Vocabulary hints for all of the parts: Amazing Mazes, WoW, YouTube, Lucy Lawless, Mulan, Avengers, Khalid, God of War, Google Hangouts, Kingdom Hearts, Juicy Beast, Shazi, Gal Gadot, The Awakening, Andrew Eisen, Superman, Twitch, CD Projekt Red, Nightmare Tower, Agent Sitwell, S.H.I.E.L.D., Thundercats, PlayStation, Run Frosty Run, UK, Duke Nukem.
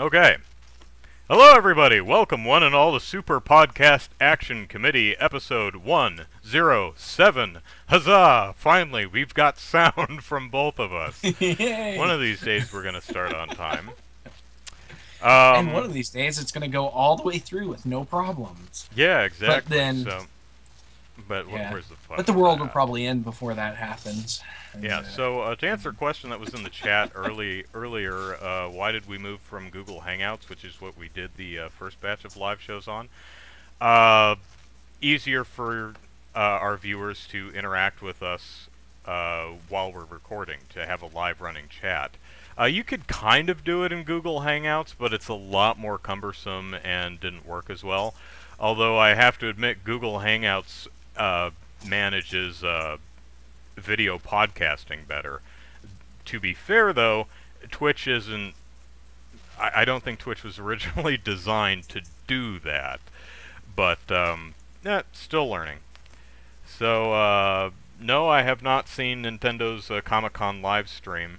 Okay. Hello, everybody. Welcome, one and all, to Super Podcast Action Committee, episode 107. Huzzah! Finally, we've got sound from both of us. One of these days, we're going to start on time. And one of these days, it's going to go all the way through with no problems. Yeah, exactly. But then... So. But yeah. Where's the fun? But the world will probably end before that happens. And, yeah. So to answer a question that was in the chat earlier, why did we move from Google Hangouts, which is what we did the first batch of live shows on? Easier for our viewers to interact with us while we're recording, to have a live running chat. You could kind of do it in Google Hangouts, but it's a lot more cumbersome and didn't work as well. Although I have to admit, Google Hangouts manages video podcasting better. To be fair, though, Twitch isn't... I don't think Twitch was originally designed to do that. But, yeah, still learning. So, no, I have not seen Nintendo's Comic-Con live stream.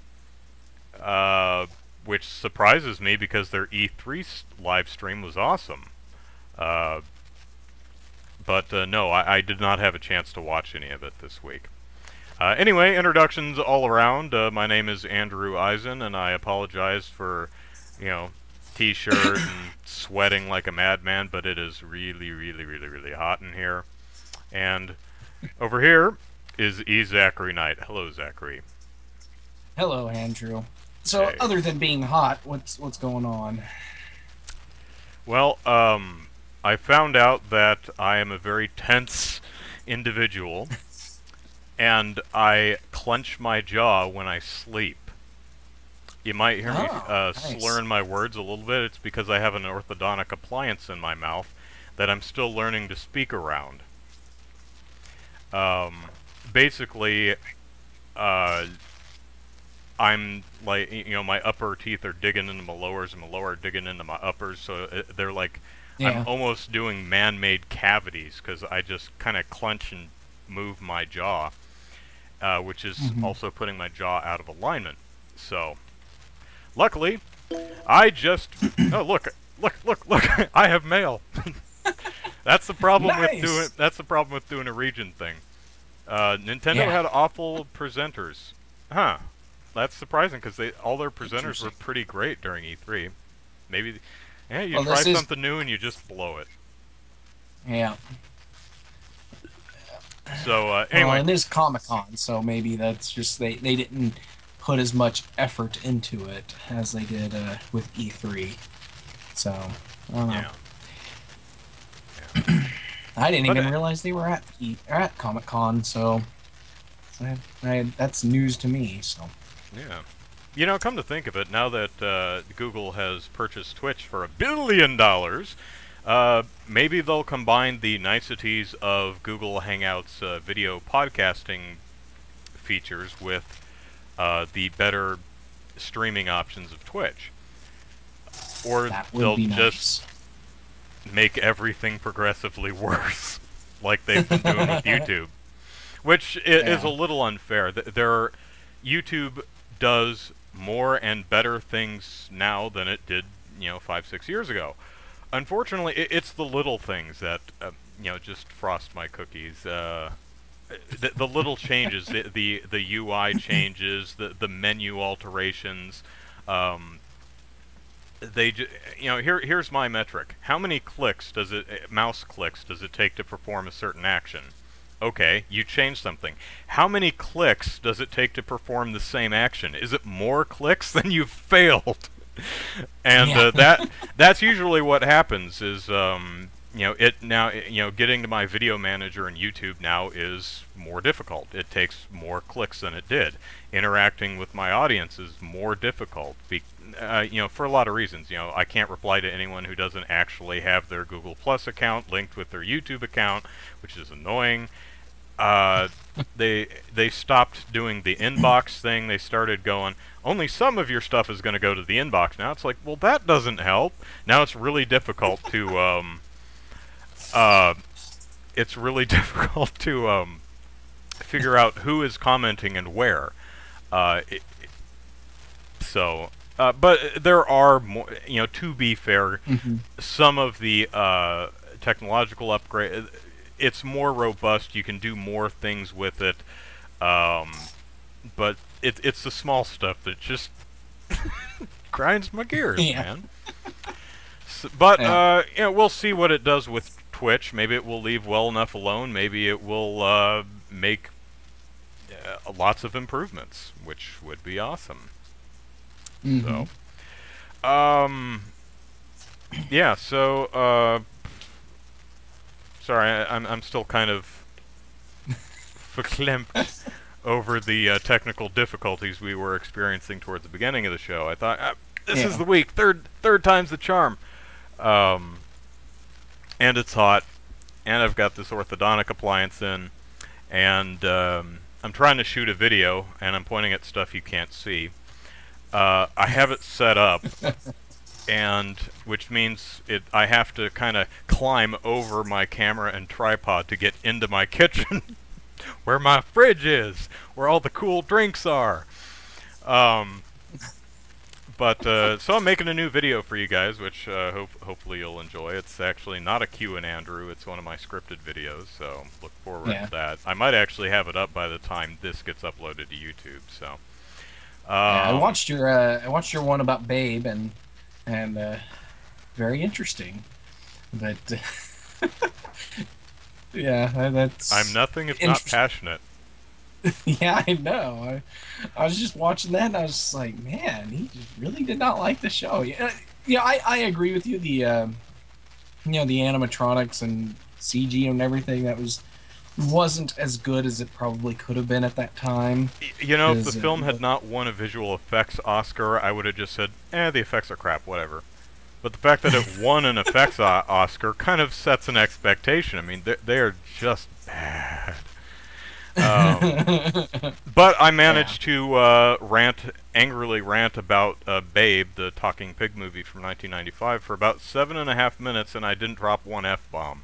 Which surprises me, because their E3 live stream was awesome. But no, I did not have a chance to watch any of it this week. Anyway, introductions all around. My name is Andrew Eisen, and I apologize for, you know, t-shirt and sweating like a madman, but it is really, really, really, really hot in here. And over here is E. Zachary Knight. Hello, Zachary. Hello, Andrew. So, hey. Other than being hot, what's going on? Well, I found out that I am a very tense individual, and I clench my jaw when I sleep. You might hear me slurring my words a little bit. It's because I have an orthodontic appliance in my mouth that I'm still learning to speak around. Basically, I'm like, you know, my upper teeth are digging into my lowers, and my lower are digging into my uppers, so they're like... Yeah. I'm almost doing man-made cavities because I just kind of clench and move my jaw, which is also putting my jaw out of alignment. So, luckily, I just... Oh, look! I have mail. That's the problem with doing. That's the problem with doing a region thing. Nintendo had awful presenters, huh? That's surprising because all their presenters were pretty great during E3. Maybe. Yeah, you try something new and you just blow it. Yeah. So, anyway. Well, and it is Comic-Con, so maybe that's just... They didn't put as much effort into it as they did with E3. So, I don't know. Yeah. Yeah. I didn't even realize they were at Comic-Con, so... that's news to me, so... Yeah. You know, come to think of it, now that Google has purchased Twitch for $1 billion, maybe they'll combine the niceties of Google Hangouts video podcasting features with the better streaming options of Twitch. Or they'll just make everything progressively worse, like they've been doing with YouTube. Which is a little unfair. YouTube does more and better things now than it did, you know, 5-6 years ago. Unfortunately, it's the little things that, you know, just frost my cookies. The little changes, the UI changes, the menu alterations. You know, here's my metric. How many clicks does it, mouse clicks, does it take to perform a certain action? Okay, you changed something. How many clicks does it take to perform the same action? Is it more clicks? Then you've failed. And that's usually what happens. Is you know, getting to my video manager in YouTube now is more difficult. It takes more clicks than it did. Interacting with my audience is more difficult. You know, for a lot of reasons. You know, I can't reply to anyone who doesn't actually have their Google Plus account linked with their YouTube account, which is annoying. They stopped doing the inbox thing. They started going, only some of your stuff is going to go to the inbox now. It's like, well, that doesn't help. Now it's really difficult to figure out who is commenting and where. So But there are more, you know, to be fair, some of the technological upgrade, it's more robust. You can do more things with it. But it's the small stuff that just grinds my gears, man. So, but you know, we'll see what it does with Twitch. Maybe it will leave well enough alone. Maybe it will make lots of improvements, which would be awesome. So, yeah. So, sorry, I'm still kind of verklempt over the technical difficulties we were experiencing towards the beginning of the show. I thought, this is the week. Third time's the charm. And it's hot, and I've got this orthodontic appliance in, and I'm trying to shoot a video, and I'm pointing at stuff you can't see. I have it set up, and which means I have to kind of climb over my camera and tripod to get into my kitchen. Where my fridge is, where all the cool drinks are. But so I'm making a new video for you guys, which hopefully you'll enjoy. It's actually not a Q and Andrew, it's one of my scripted videos, so look forward to that. I might actually have it up by the time this gets uploaded to YouTube. So I watched your one about Babe, and very interesting, but. Yeah, that's... I'm nothing if not passionate. Yeah, I know. I was just watching that, and I was just like, man, he just really did not like the show. Yeah, I agree with you. The, you know, the animatronics and CG and everything, that wasn't as good as it probably could have been at that time. You know, if the film had not won a visual effects Oscar, I would have just said, the effects are crap, whatever. But the fact that it won an effects Oscar kind of sets an expectation. I mean, they are just bad. But I managed to angrily rant about Babe, the talking pig movie from 1995, for about 7.5 minutes, and I didn't drop one F-bomb.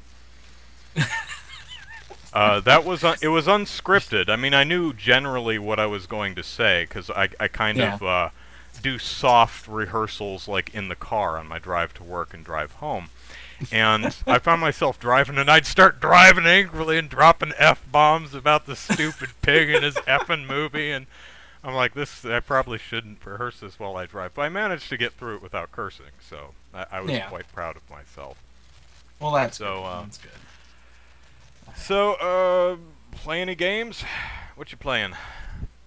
That was it was unscripted. I mean, I knew generally what I was going to say, because I kind of... do soft rehearsals like in the car on my drive to work and drive home, and I found myself driving, and I'd start driving angrily and dropping F-bombs about the stupid pig and his effing movie, and I'm like, I probably shouldn't rehearse this while I drive, but I managed to get through it without cursing, so I was quite proud of myself. Well, that's so good. That's good. So play any games? What you playing?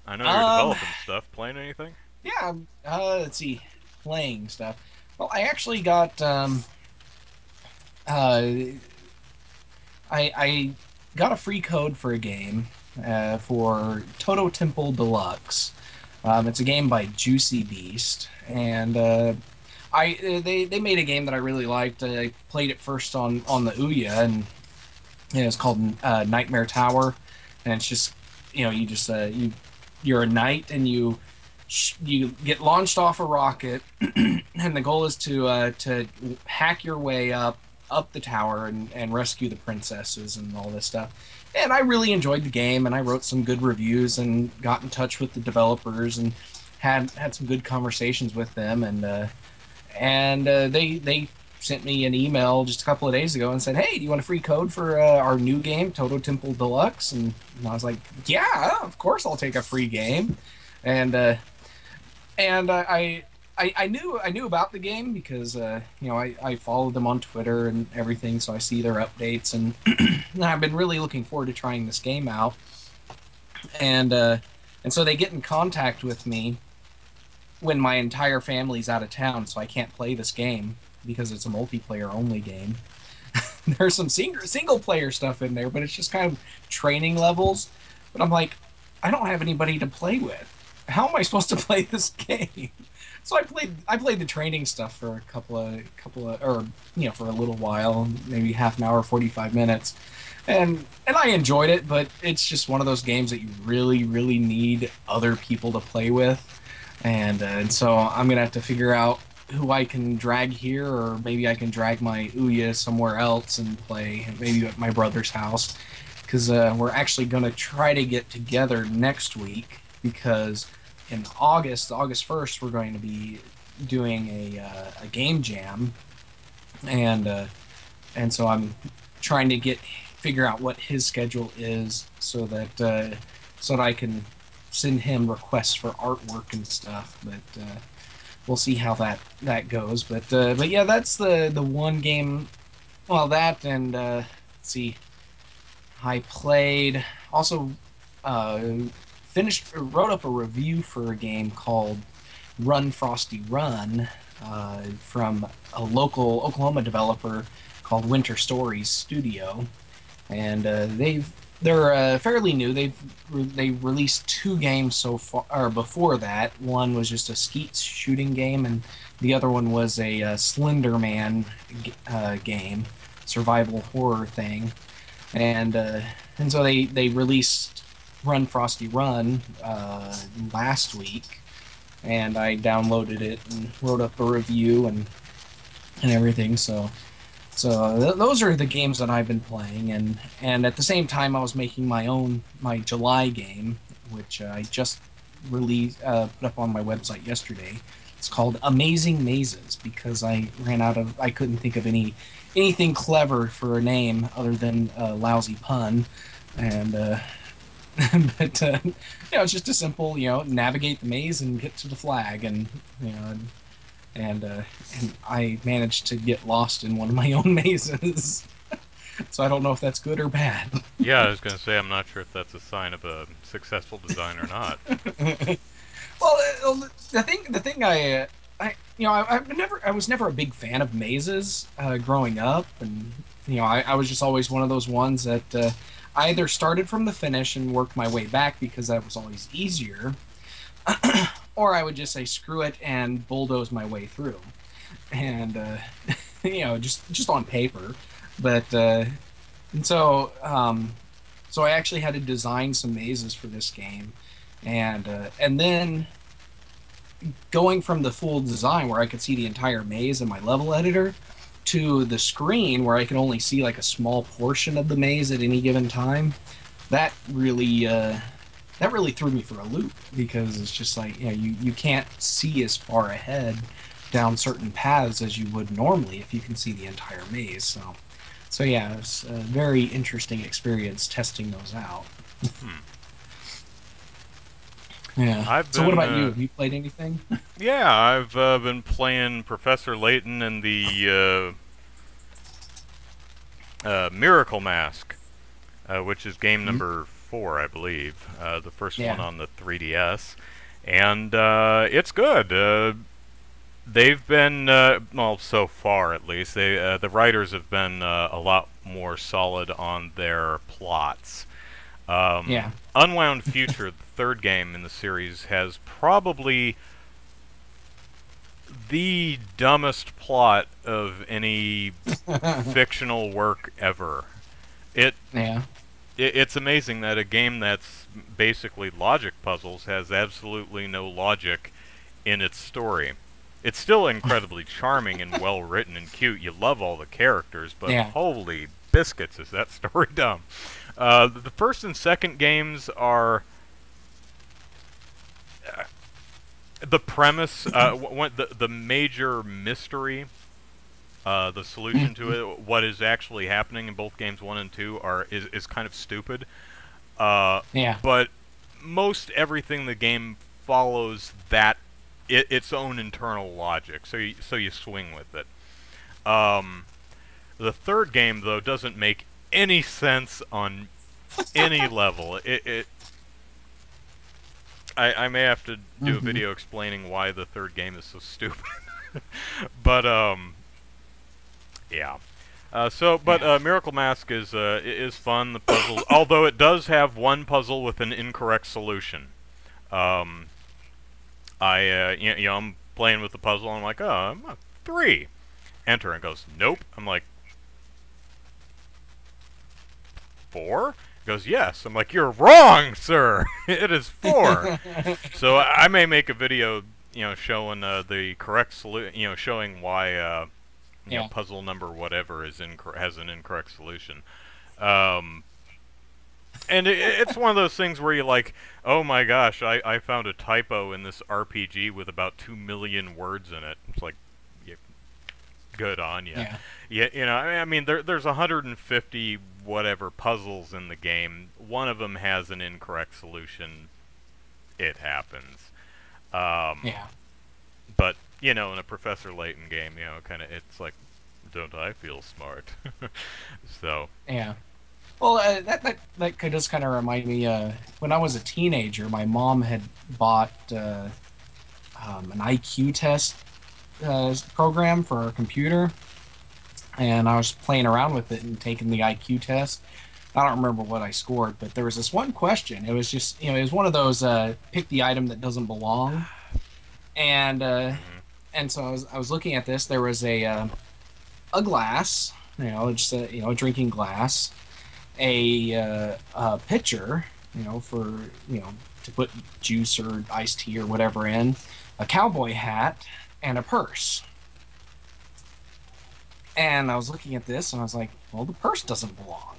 I know you're developing stuff. Playing anything? Yeah, let's see, playing stuff. Well, I actually got I got a free code for a game for Toto Temple Deluxe. It's a game by Juicy Beast, and they made a game that I really liked. I played it first on the Ouya, and it's called Nightmare Tower, and it's just, you know, you just you're a knight, and you get launched off a rocket, and the goal is to hack your way up the tower and rescue the princesses and all this stuff. And I really enjoyed the game, and I wrote some good reviews and got in touch with the developers and had some good conversations with them, and they sent me an email just a couple of days ago and said, hey, do you want a free code for our new game, Toto Temple Deluxe? And I was like, yeah, of course I'll take a free game. And I knew about the game because you know, I followed them on Twitter and everything, so I see their updates, and I've been really looking forward to trying this game out. And so they get in contact with me when my entire family's out of town, so I can't play this game because it's a multiplayer only game. There's some single player stuff in there, but it's just kind of training levels. But I'm like, I don't have anybody to play with. How am I supposed to play this game? So I played the training stuff for a couple of, or, you know, for a little while, maybe half an hour, 45 minutes. And I enjoyed it, but it's just one of those games that you really, really need other people to play with. And so I'm going to have to figure out who I can drag here, or maybe I can drag my Ouya somewhere else and play, maybe at my brother's house. Because we're actually going to try to get together next week, because in August, August 1st, we're going to be doing a game jam, and so I'm trying to figure out what his schedule is so that I can send him requests for artwork and stuff. But we'll see how that goes. But yeah, that's the one game. Well, that and let's see, I played also. Wrote up a review for a game called Run Frosty Run from a local Oklahoma developer called Winter Stories Studio, and they're fairly new. They released two games so far, or before that. One was just a skeet shooting game, and the other one was a Slender Man game, survival horror thing, and so they released Run Frosty Run last week, and I downloaded it and wrote up a review and everything. So those are the games that I've been playing, and at the same time I was making my July game, which I just released put up on my website yesterday. It's called Amazing Mazes because I couldn't think of anything clever for a name other than a lousy pun, and. But you know, it's just a simple, you know, navigate the maze and get to the flag, and you know, and I managed to get lost in one of my own mazes, so I don't know if that's good or bad. Yeah, I was gonna say I'm not sure if that's a sign of a successful design or not. Well, the thing I you know, I was never a big fan of mazes growing up, and you know, I was just always one of those ones that. I either started from the finish and worked my way back because that was always easier, or I would just say screw it and bulldoze my way through, and you know, just on paper. But and so so I actually had to design some mazes for this game, and then going from the full design where I could see the entire maze in my level editor, to the screen where I can only see like a small portion of the maze at any given time, that really threw me for a loop, because it's just like, you know, you can't see as far ahead down certain paths as you would normally if you can see the entire maze. So yeah, it was a very interesting experience testing those out. Yeah. So what about you? Have you played anything? Yeah, I've been playing Professor Layton and the Miracle Mask, which is game number 4, I believe. The first one on the 3DS. And it's good. They've been, well, so far at least, the writers have been a lot more solid on their plots. Yeah. Unwound Future, the third game in the series, has probably the dumbest plot of any fictional work ever. It's amazing that a game that's basically logic puzzles has absolutely no logic in its story. It's still incredibly charming and well written and cute. You love all the characters, but holy biscuits, is that story dumb. The first and second games are the premise, the major mystery, the solution to it, what is actually happening in both games 1 and 2 is kind of stupid. But most everything in the game follows that its own internal logic, so you swing with it. The third game though doesn't make any sense on any level. I may have to do a video explaining why the third game is so stupid. But Miracle Mask is fun. The puzzle, although it does have one puzzle with an incorrect solution. I I'm playing with the puzzle. And I'm like, oh, I'm a 3. Enter, and it goes nope. I'm like, 4? He goes, yes. I'm like, you're wrong, sir. It is 4. So I may make a video, you know, showing the correct solution, you know, showing why you know, puzzle number whatever has an incorrect solution. And it's one of those things where you're like, oh my gosh, I found a typo in this RPG with about 2 million words in it. It's like, yeah, good on you. Yeah. Yeah, you know, I mean, there's 150 whatever puzzles in the game. One of them has an incorrect solution. It happens. Yeah. But, you know, in a Professor Layton game, you know, kind of, it's like, don't I feel smart? So. Yeah. Well, that could just kind of remind me, when I was a teenager, my mom had bought an IQ test program for her computer, and I was playing around with it and taking the IQ test. I don't remember what I scored, but there was this one question. It was just, you know, it was one of those pick the item that doesn't belong, and so I was looking at this. There was a glass, you know, just a, you know, a drinking glass. A pitcher, you know, for, you know, to put juice or iced tea or whatever in, a cowboy hat, and a purse. And I was looking at this, and I was like, well, the purse doesn't belong.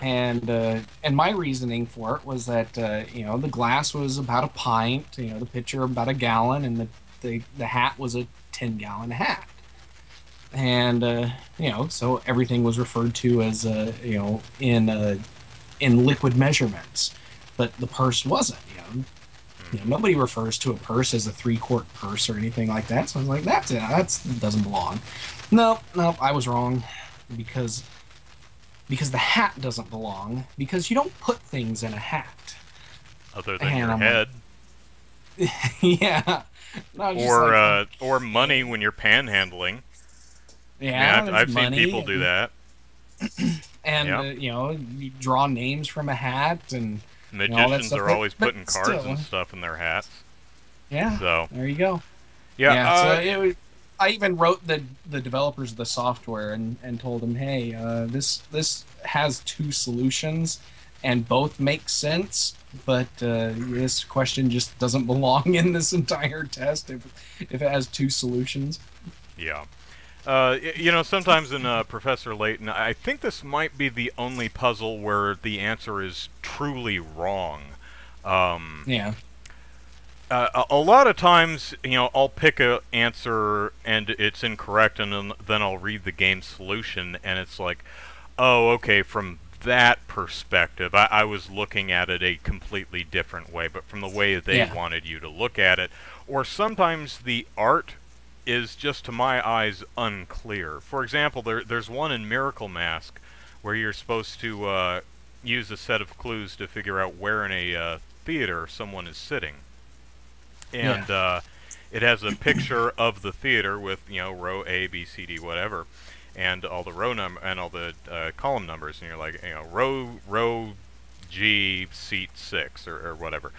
And my reasoning for it was that, you know, the glass was about a pint, you know, the pitcher about a gallon, and the hat was a 10-gallon hat. And you know, so everything was referred to as you know, in liquid measurements, but the purse wasn't. You know, nobody refers to a purse as a 3-quart purse or anything like that. So I was like, that's it. That doesn't belong. Nope, I was wrong, because the hat doesn't belong, because you don't put things in a hat other than your head. Yeah. Or like, or money when you're panhandling. Yeah, I've seen people do that. And yeah. You know, you draw names from a hat, and magicians, you know, all that stuff. Are always putting cards and stuff in their hats. Yeah. So there you go. Yeah. So I even wrote the developers of the software and told them, hey, this has 2 solutions, and both make sense, but this question just doesn't belong in this entire test if it has 2 solutions. Yeah. You know, sometimes in Professor Layton, I think this might be the only puzzle where the answer is truly wrong. Yeah. A lot of times, you know, I'll pick an answer and it's incorrect, and then I'll read the game's solution, and it's like, oh, okay, from that perspective, I was looking at it a completely different way, but from the way they wanted you to look at it. Or sometimes the art is just, to my eyes, unclear. For example, there's one in Miracle Mask where you're supposed to use a set of clues to figure out where in a theater someone is sitting. And it has a picture of the theater with, you know, row A, B, C, D, whatever, and all the column numbers, and you're like, you know, row G, seat 6, or whatever.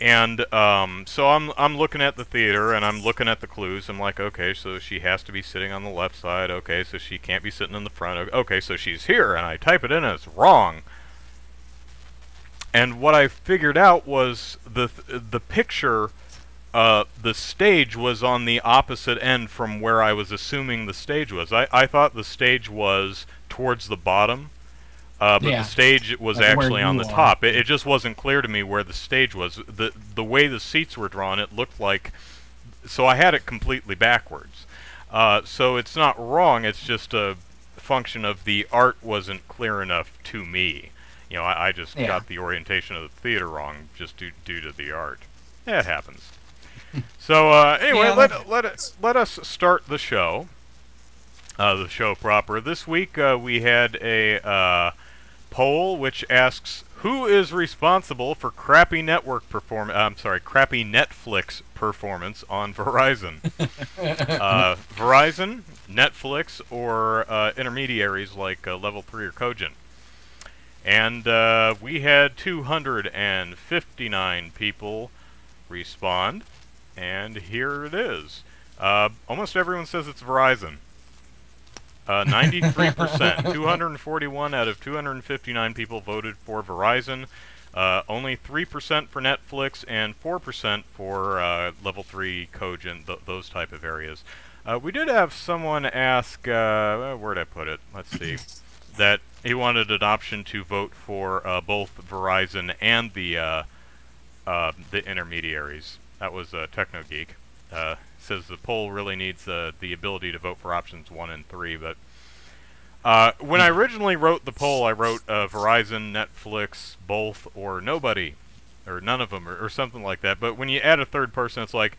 And so I'm looking at the theater, and I'm looking at the clues. I'm like, okay, so she has to be sitting on the left side. Okay, so she can't be sitting in the front. Okay, so she's here, and I type it in, and it's wrong. And what I figured out was the picture, the stage was on the opposite end from where I was assuming the stage was. I thought the stage was towards the bottom. But the stage was actually on the top. It just wasn't clear to me where the stage was. The way the seats were drawn, it looked like... So I had it completely backwards. So it's not wrong, it's just a function of the art wasn't clear enough to me. You know, I just got the orientation of the theater wrong just due to the art. Yeah, it happens. So anyway, let us start the show. The show proper. This week we had a... poll which asks, who is responsible for crappy crappy Netflix performance on Verizon? Verizon, Netflix, or intermediaries like Level 3 or Cogent. And we had 259 people respond, and here it is. Almost everyone says it's Verizon. 93%, 241 out of 259 people voted for Verizon, only 3% for Netflix, and 4% for Level 3, Cogent, those type of areas. We did have someone ask, where'd I put it? Let's see. That He wanted an option to vote for both Verizon and the intermediaries. That was TechnoGeek. Says the poll really needs the ability to vote for options 1 and 3, but when I originally wrote the poll, I wrote Verizon, Netflix, both, or nobody, or none of them, or something like that. But when you add a third person, it's like,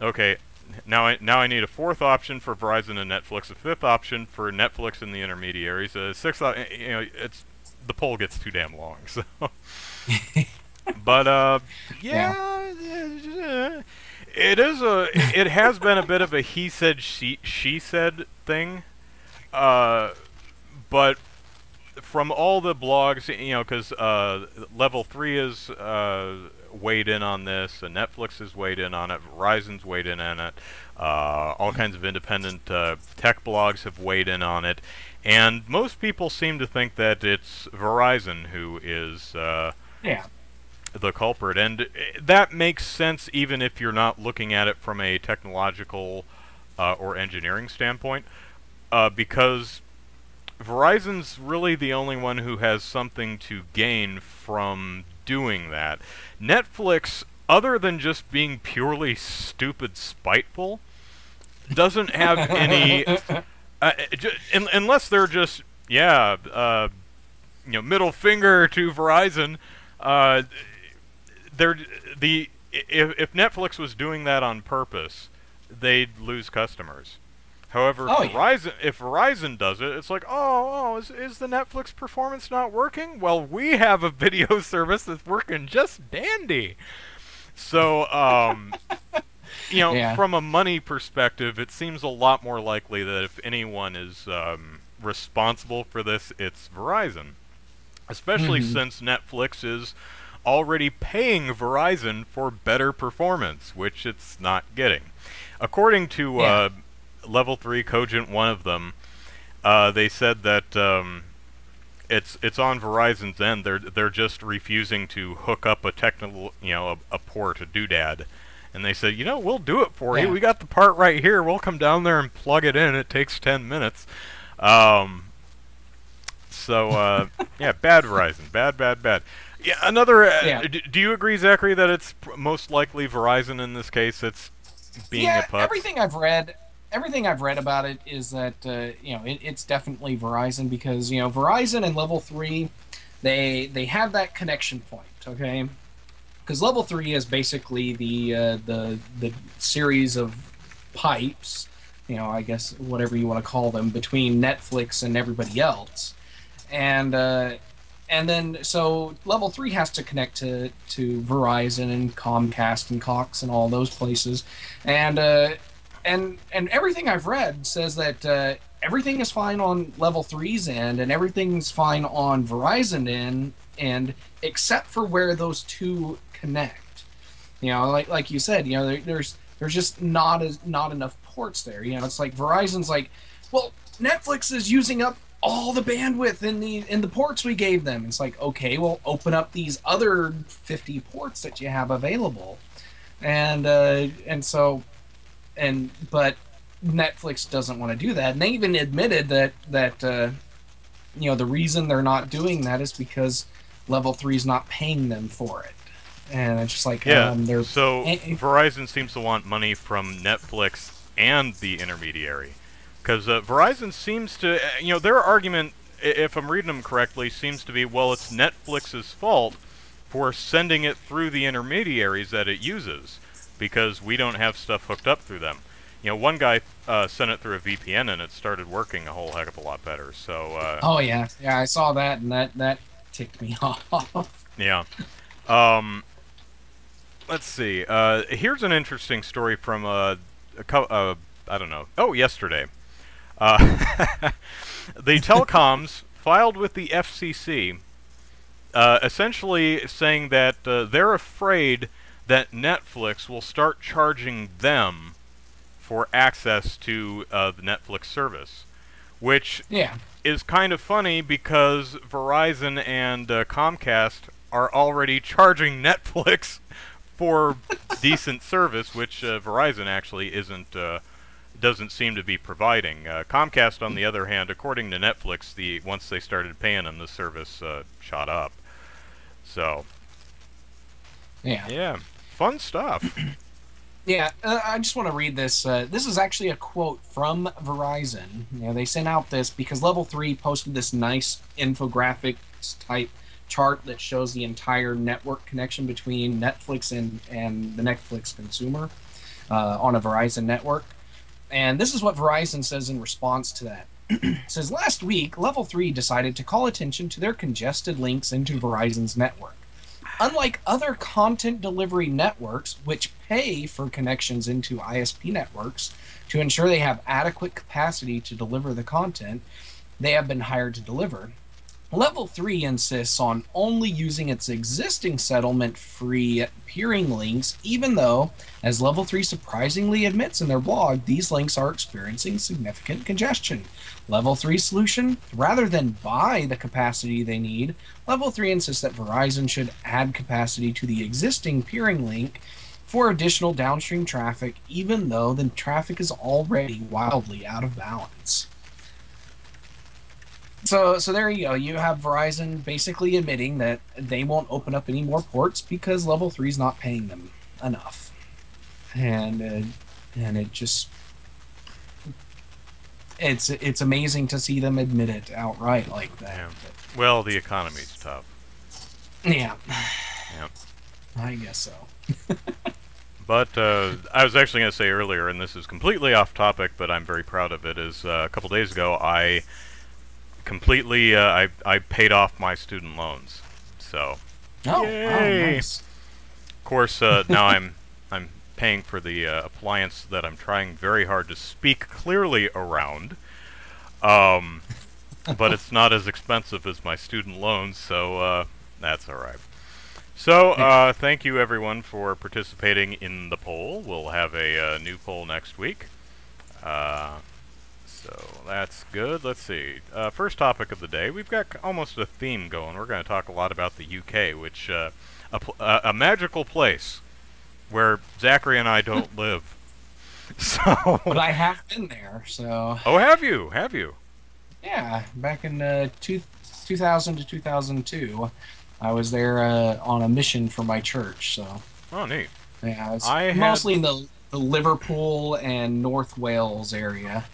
okay, now I need a fourth option for Verizon and Netflix, a fifth option for Netflix and the intermediaries, a sixth. You know, it's the poll gets too damn long. So, but yeah. It is a. It has been a bit of a he said, she said thing. But from all the blogs, you know, because Level 3 is weighed in on this, and Netflix is weighed in on it, Verizon's weighed in on it, all kinds of independent tech blogs have weighed in on it, and most people seem to think that it's Verizon who is the culprit, and that makes sense even if you're not looking at it from a technological or engineering standpoint. Because Verizon's really the only one who has something to gain from doing that. Netflix, other than just being purely stupid spiteful, doesn't have any... unless they're just, yeah, you know, middle finger to Verizon. If Netflix was doing that on purpose, they'd lose customers. However, if Verizon does it, it's like, oh, is the Netflix performance not working? Well, we have a video service that's working just dandy. So, you know, from a money perspective, it seems a lot more likely that if anyone is responsible for this, it's Verizon. Especially since Netflix is already paying Verizon for better performance, which it's not getting. According to... Level 3, Cogent, one of them, they said that it's on Verizon's end. They're just refusing to hook up a technical, you know, a port, a doodad, and they said, you know, we'll do it for you. We got the part right here. We'll come down there and plug it in. It takes 10 minutes. So yeah, bad Verizon, bad. Yeah, another. Do you agree, Zachary, that it's most likely Verizon in this case? It's being a pup. Everything I've read. Everything I've read about it is that you know, it's definitely Verizon, because you know, Verizon and Level 3, they have that connection point, okay? Because Level 3 is basically the series of pipes, you know, I guess whatever you want to call them, between Netflix and everybody else, and then so Level 3 has to connect to Verizon and Comcast and Cox and all those places, And everything I've read says that everything is fine on Level 3's end, and everything's fine on Verizon end, except for where those two connect. You know, like you said, you know, there's just not enough ports there. You know, it's like Verizon's like, well, Netflix is using up all the bandwidth in the ports we gave them. It's like, okay, well, open up these other 50 ports that you have available, and so. But Netflix doesn't want to do that, and they even admitted that you know, the reason they're not doing that is because Level 3's not paying them for it, and it's just like they're so Verizon seems to want money from Netflix and the intermediary, because Verizon seems to, you know, their argument, if I'm reading them correctly, seems to be, well, it's Netflix's fault for sending it through the intermediaries that it uses, because we don't have stuff hooked up through them. You know, one guy sent it through a VPN and it started working a whole heck of a lot better. So. Yeah, I saw that, and that ticked me off. Yeah. Let's see. Here's an interesting story from I don't know. Oh, yesterday, the telecoms filed with the FCC, essentially saying that they're afraid that Netflix will start charging them for access to the Netflix service, which is kind of funny because Verizon and Comcast are already charging Netflix for decent service, which Verizon actually isn't doesn't seem to be providing. Comcast, on the other hand, according to Netflix, once they started paying them, the service shot up. So, yeah, fun stuff. Yeah, I just want to read this. This is actually a quote from Verizon. You know, they sent out this because Level 3 posted this nice infographics-type chart that shows the entire network connection between Netflix and the Netflix consumer on a Verizon network. And this is what Verizon says in response to that. It says, last week, Level 3 decided to call attention to their congested links into Verizon's network. Unlike other content delivery networks, which pay for connections into ISP networks to ensure they have adequate capacity to deliver the content they have been hired to deliver, Level 3 insists on only using its existing settlement-free peering links, even though, as Level 3 surprisingly admits in their blog, these links are experiencing significant congestion. Level 3's solution? Rather than buy the capacity they need, Level 3 insists that Verizon should add capacity to the existing peering link for additional downstream traffic, even though the traffic is already wildly out of balance. So there you go. You have Verizon basically admitting that they won't open up any more ports because Level 3 is not paying them enough, and it just it's amazing to see them admit it outright like that. Yeah. Well, the economy's tough. Yeah. Yeah. I guess so. But I was actually going to say earlier, and this is completely off topic, but I'm very proud of it. Is a couple days ago I completely I paid off my student loans, so yay. Nice. Of course, now I'm paying for the appliance that I'm trying very hard to speak clearly around, but it's not as expensive as my student loans, so that's all right. So thank you everyone for participating in the poll. We'll have a new poll next week. So that's good. Let's see. First topic of the day. We've got almost a theme going. We're going to talk a lot about the UK, which a magical place where Zachary and I don't live. So, but I have been there. So. Oh, have you? Have you? Yeah, back in 2000 to 2002, I was there on a mission for my church. So. Oh, neat. Yeah, I mostly in the Liverpool and North Wales area.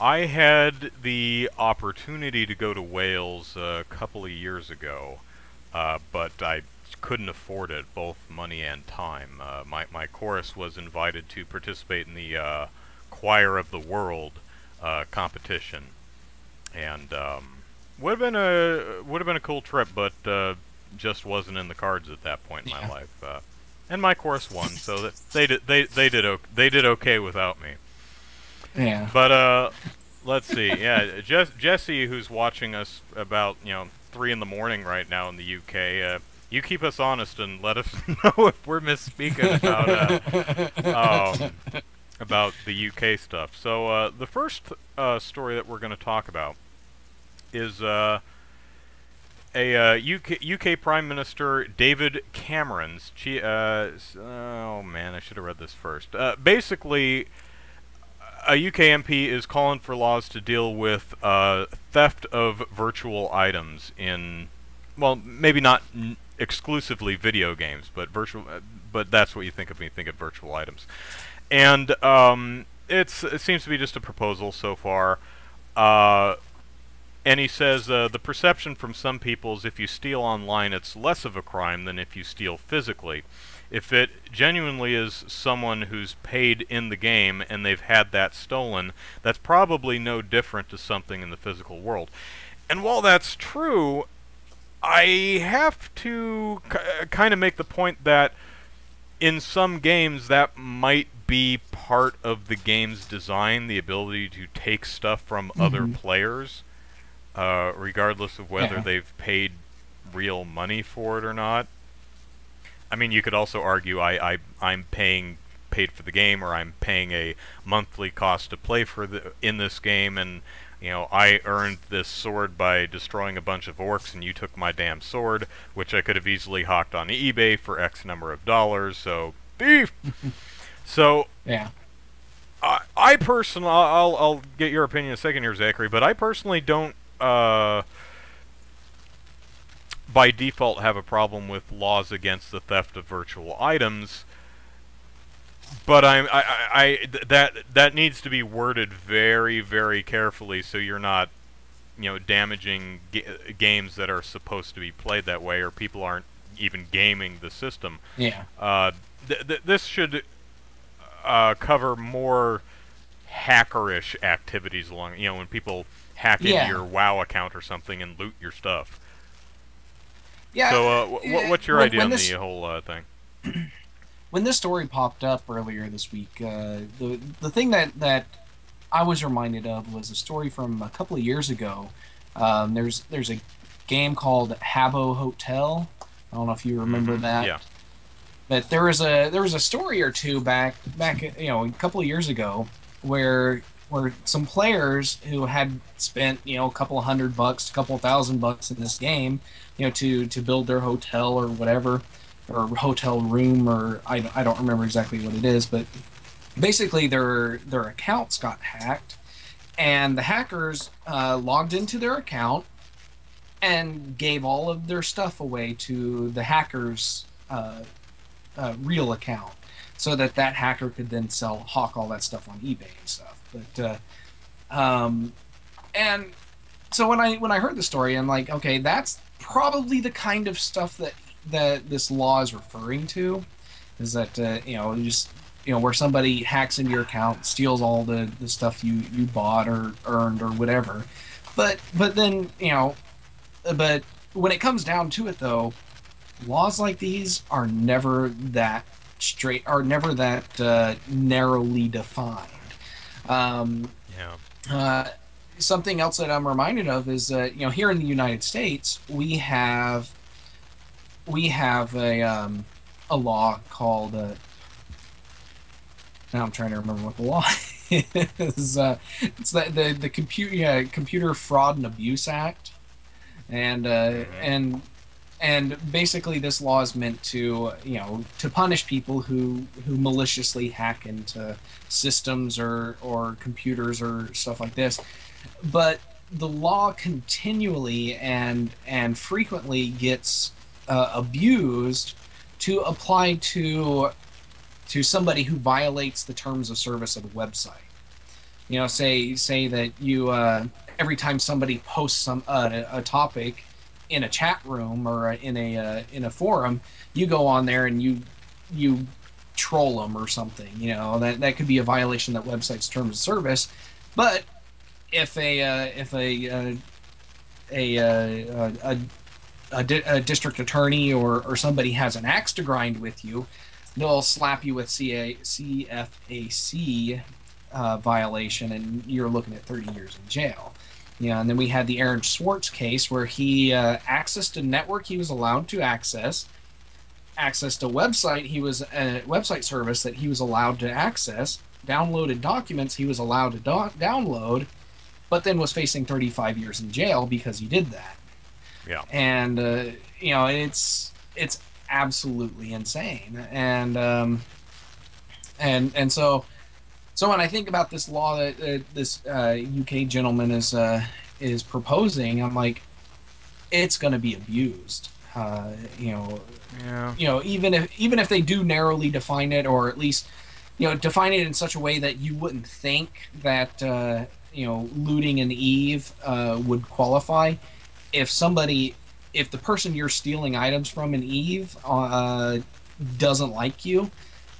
I had the opportunity to go to Wales a couple of years ago, but I couldn't afford it, both money and time. My chorus was invited to participate in the Choir of the World competition, and would have been a cool trip, but just wasn't in the cards at that point in my life. And my chorus won, so that they did okay without me. Yeah. But let's see. Yeah, Jesse, who's watching us about 3 in the morning right now in the UK. You keep us honest and let us know if we're misspeaking about the UK stuff. So the first story that we're going to talk about is a UK Prime Minister David Cameron's. Oh man, I should have read this first. Basically. A UK MP is calling for laws to deal with theft of virtual items in, well, maybe not exclusively video games, but virtual. But that's what you think of when you think of virtual items, and it seems to be just a proposal so far. And he says the perception from some people is if you steal online, it's less of a crime than if you steal physically. If it genuinely is someone who's paid in the game and they've had that stolen, that's probably no different to something in the physical world. And while that's true, I have to kind of make the point that in some games that might be part of the game's design, the ability to take stuff from other players, regardless of whether they've paid real money for it or not. I mean, you could also argue I'm paid for the game, or I'm paying a monthly cost to play in this game, and I earned this sword by destroying a bunch of orcs, and you took my damn sword, which I could have easily hawked on eBay for X number of dollars. So thief. So I personally, I'll get your opinion in a second here, Zachary, but I personally don't, by default, have a problem with laws against the theft of virtual items, but that needs to be worded very, very carefully so you're not, you know, damaging games that are supposed to be played that way, or people aren't even gaming the system. Yeah. This should... cover more hackerish activities along, you know, when people hack into your WoW account or something and loot your stuff. Yeah. So, what's your idea on the whole thing? When this story popped up earlier this week, the thing that I was reminded of was a story from a couple of years ago. There's a game called Habbo Hotel. I don't know if you remember that. Yeah. But there was a story or two back you know, a couple of years ago where some players who had spent, you know, a couple $100 bucks, a couple $1,000 bucks in this game, you know, to build their hotel or whatever, or hotel room, or I don't remember exactly what it is, but basically their accounts got hacked, and the hackers logged into their account and gave all of their stuff away to the hackers. Real account, so that hacker could then hawk all that stuff on eBay and stuff. But and so when I heard the story, I'm like, okay, that's probably the kind of stuff that this law is referring to, is that you know, where somebody hacks into your account, steals all the stuff you bought or earned or whatever. But then, you know, but when it comes down to it, though, laws like these are never that straight, are never that narrowly defined. Yeah. Something else that I'm reminded of is that, you know, here in the United States, we have a law called. Now I'm trying to remember what the law is. It's the Computer Fraud and Abuse Act, And basically, this law is meant to, you know, to punish people who maliciously hack into systems or computers or stuff like this. But the law continually and frequently gets abused to apply to somebody who violates the terms of service of a website. You know, say that you every time somebody posts a topic in a chat room or in a forum, you go on there and you troll them or something. You know, that could be a violation of that website's terms of service. But if a district attorney or somebody has an axe to grind with you, they'll slap you with CFAC violation, and you're looking at 30 years in jail. Yeah, and then we had the Aaron Swartz case, where he accessed a network he was allowed to access, accessed a website service that he was allowed to access, downloaded documents he was allowed to download, but then was facing 35 years in jail because he did that. Yeah, and you know, it's absolutely insane, and so. So when I think about this law that this UK gentleman is proposing, I'm like, it's going to be abused. You know, yeah. You know, even if they do narrowly define it, or at least, you know, define it in such a way that you wouldn't think that you know, looting an Eve would qualify. If the person you're stealing items from an Eve doesn't like you,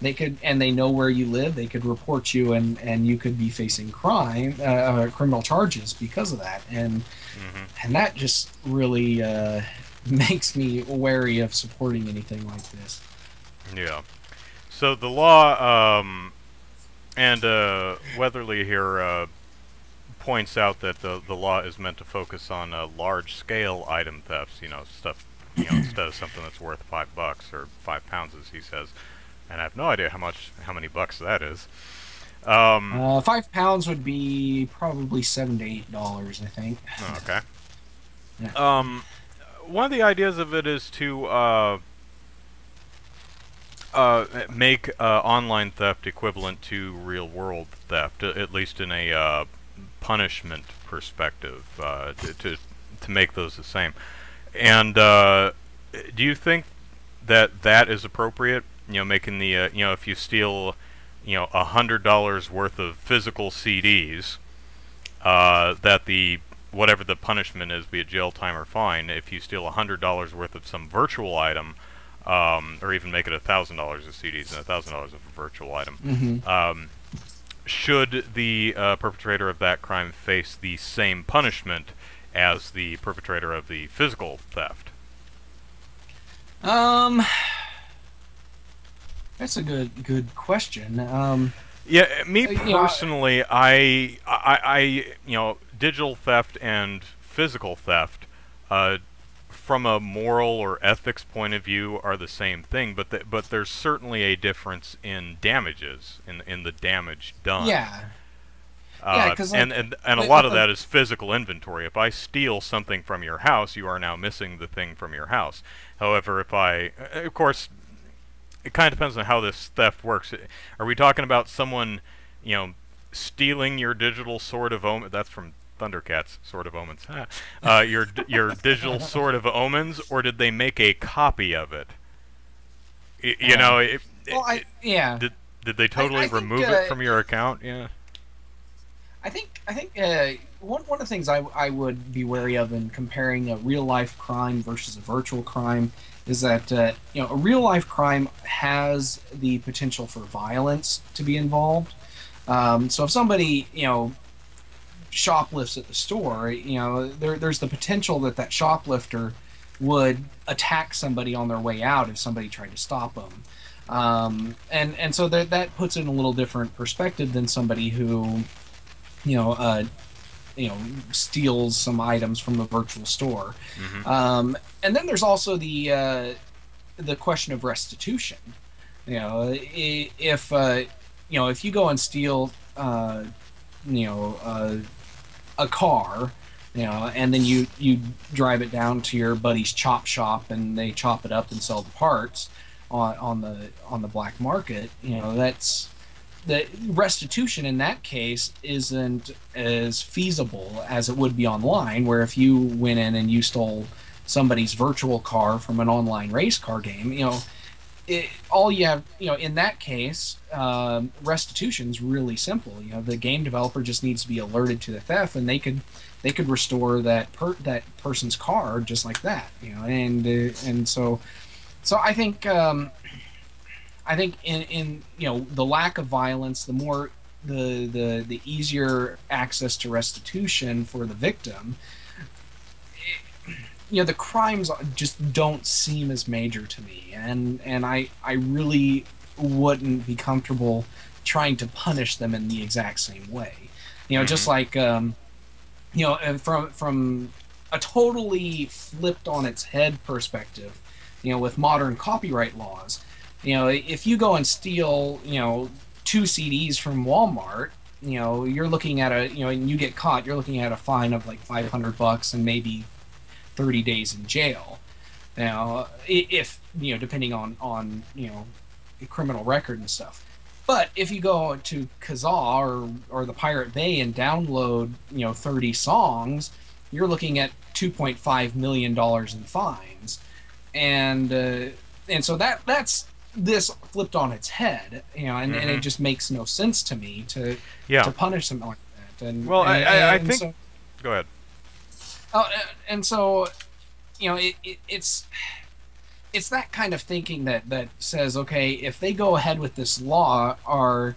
they could, and they know where you live, they could report you, and you could be facing criminal charges because of that. And and that just really makes me wary of supporting anything like this. Yeah. So the law, and Weatherly here points out that the law is meant to focus on large-scale item thefts. You know, stuff. You know, instead of something that's worth $5 or 5 pounds, as he says. And I have no idea how many bucks that is. 5 pounds would be probably $7 to $8, I think. Okay. Yeah. One of the ideas of it is to make online theft equivalent to real-world theft, at least in a punishment perspective, to make those the same. And do you think that that is appropriate? You know, making the you know, if you steal, you know, $100 worth of physical CDs, that the whatever the punishment is, be it jail time or fine, if you steal $100 worth of some virtual item, or even make it $1,000 of CDs and $1,000 of a virtual item, mm-hmm. Should the perpetrator of that crime face the same punishment as the perpetrator of the physical theft? That's a good question. Yeah, me personally, you know, I you know, digital theft and physical theft, from a moral or ethics point of view, are the same thing, but there's certainly a difference in damages, in the damage done. Yeah. Yeah, 'cause, like, and a lot of that is physical inventory. If I steal something from your house, you are now missing the thing from your house. However, if I, of course, it kind of depends on how this theft works. Are we talking about someone, you know, stealing your digital Sword of Omens? That's from Thundercats, Sword of Omens. Your digital Sword of Omens, or did they make a copy of it? You know, yeah. Did they totally remove it from your account? Yeah. I think one of the things I would be wary of in comparing a real life crime versus a virtual crime is that you know, a real life crime has the potential for violence to be involved. So if somebody, you know, shoplifts at the store, you know, there's the potential that that shoplifter would attack somebody on their way out if somebody tried to stop them. And so that puts it in a little different perspective than somebody who, you know, steals some items from a virtual store. Mm-hmm. And then there's also the question of restitution. You know, if you know, if you go and steal you know, a car, you know, and then you drive it down to your buddy's chop shop and they chop it up and sell the parts on the black market, you know, that's the restitution in that case isn't as feasible as it would be online, where if you went in and you stole somebody's virtual car from an online race car game, you know, all you have, you know, in that case, restitution's really simple. You know, the game developer just needs to be alerted to the theft, and they could restore that person's car just like that. You know, and so I think in you know, the lack of violence, the more the easier access to restitution for the victim, you know, the crimes just don't seem as major to me, and I really wouldn't be comfortable trying to punish them in the exact same way. You know, just like you know, from a totally flipped on its head perspective, you know, with modern copyright laws. You know, if you go and steal, you know, 2 CDs from Walmart, you know, you're looking at a, you know, and you get caught, you're looking at a fine of like $500 and maybe 30 days in jail. Now, if, you know, depending on you know, a criminal record and stuff. But if you go to Kazaa or the Pirate Bay and download, you know, 30 songs, you're looking at $2.5 million in fines. And so that's this flipped on its head, you know, and it just makes no sense to me to punish them like that. And well, I think. So, go ahead. And so, you know, it's that kind of thinking that says, okay, if they go ahead with this law, are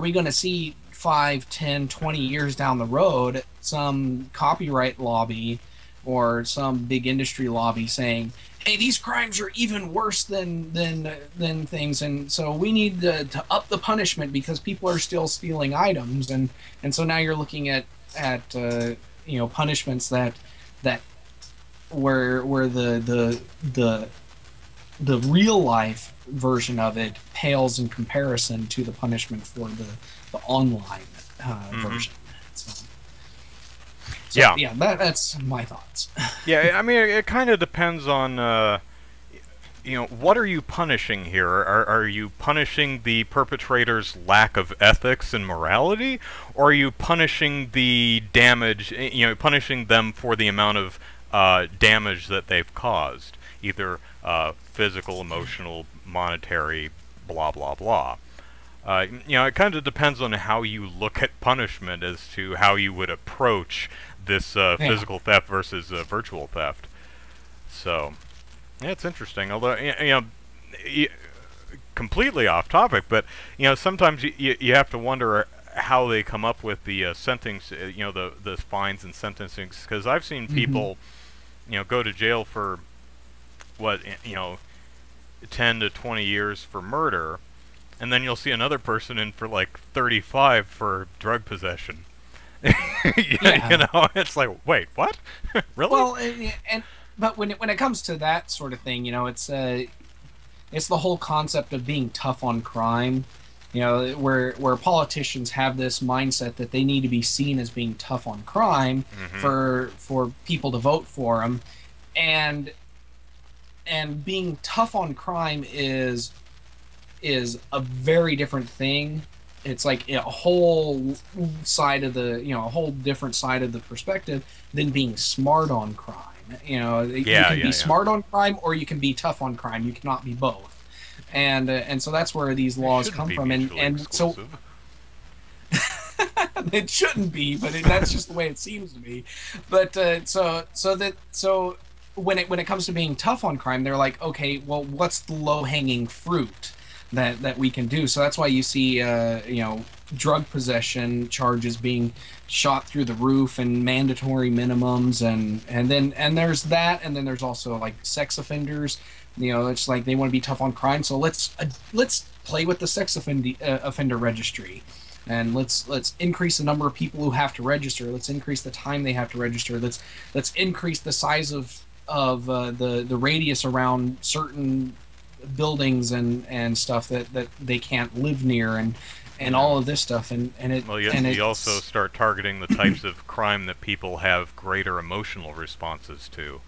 we going to see 5, 10, 20 years down the road some copyright lobby or some big industry lobby saying, hey, these crimes are even worse than things, and so we need to up the punishment because people are still stealing items, and so now you're looking at you know, punishments that where the real life version of it pales in comparison to the punishment for the online version. So, yeah, that's my thoughts. Yeah, I mean, it kind of depends on you know, what are you punishing here? Are you punishing the perpetrator's lack of ethics and morality, or are you punishing the damage, you know, punishing them for the amount of damage that they've caused, either physical, emotional, monetary, blah blah blah. You know, it kind of depends on how you look at punishment as to how you would approach this physical theft versus virtual theft. So, yeah, it's interesting. Although, you know, completely off topic, but you know, sometimes you have to wonder how they come up with the you know, the fines and sentencing. Because I've seen people, you know, go to jail for what, you know, 10 to 20 years for murder, and then you'll see another person in for like 35 for drug possession. You know, it's like, wait, what? Really? Well, but when it comes to that sort of thing, you know, it's the whole concept of being tough on crime. You know, where politicians have this mindset that they need to be seen as being tough on crime for people to vote for them, and being tough on crime is a very different thing. It's like a whole side of the, you know, a whole different side of the perspective than being smart on crime. You know, you can be smart on crime or you can be tough on crime. You cannot be both. And so that's where these laws come from. And so it shouldn't be, but that's just the way it seems to be. But so when it comes to being tough on crime, they're like, okay, well, what's the low-hanging fruit that we can do? So that's why you see, you know, drug possession charges being shot through the roof, and mandatory minimums, and then there's that, and then there's also like sex offenders. You know, it's like they want to be tough on crime, so let's play with the sex offender registry, and let's increase the number of people who have to register. Let's increase the time they have to register. Let's increase the size of the radius around certain buildings and stuff that they can't live near, and all of this stuff, and you also start targeting the types of crime that people have greater emotional responses to,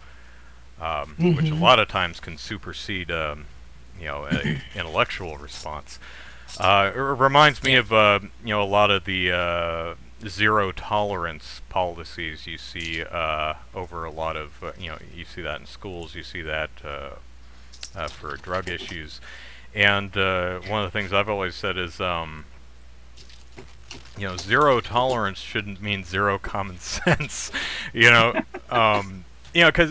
which a lot of times can supersede, you know, a intellectual response. It reminds me of you know, a lot of the zero tolerance policies you see over a lot of you know, you see that in schools, you see that for drug issues, and one of the things I've always said is, you know, zero tolerance shouldn't mean zero common sense. You know, you know, because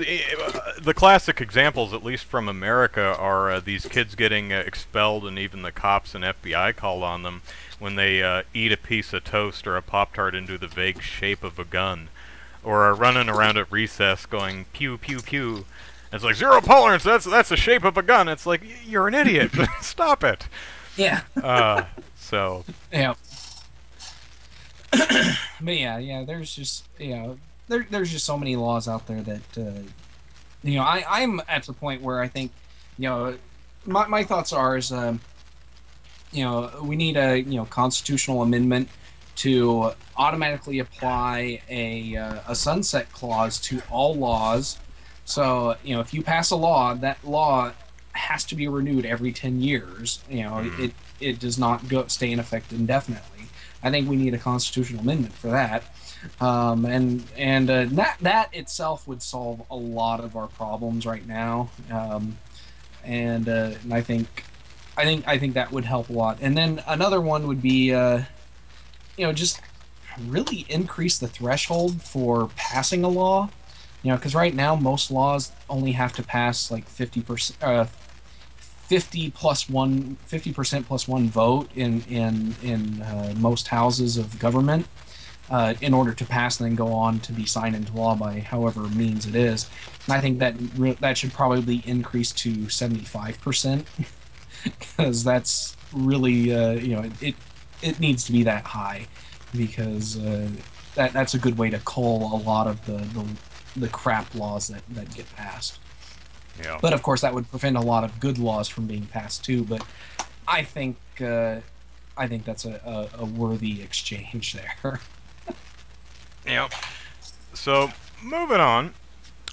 the classic examples, at least from America, are these kids getting expelled, and even the cops and FBI called on them when they eat a piece of toast or a Pop-Tart into the vague shape of a gun, or are running around at recess going pew pew pew. It's like, zero tolerance, that's the shape of a gun. It's like, you're an idiot. Stop it. Yeah. So. Yeah. But yeah, there's just, you know, there's just so many laws out there that, you know, I'm at the point where I think, you know, my thoughts are is, you know, we need a, you know, constitutional amendment to automatically apply a sunset clause to all laws. So, you know, if you pass a law, that law has to be renewed every 10 years. You know, it does not stay in effect indefinitely. I think we need a constitutional amendment for that. That itself would solve a lot of our problems right now. And I think that would help a lot. And then another one would be, you know, just really increase the threshold for passing a law. You know, because right now most laws only have to pass like 50%, 50% plus one vote in most houses of government in order to pass, and then go on to be signed into law by however means it is. And I think that should probably increase to 75%, because that's really you know, it needs to be that high, because that's a good way to cull a lot of the crap laws that get passed. Yeah. But of course that would prevent a lot of good laws from being passed too, but I think that's a worthy exchange there. Yep. So moving on,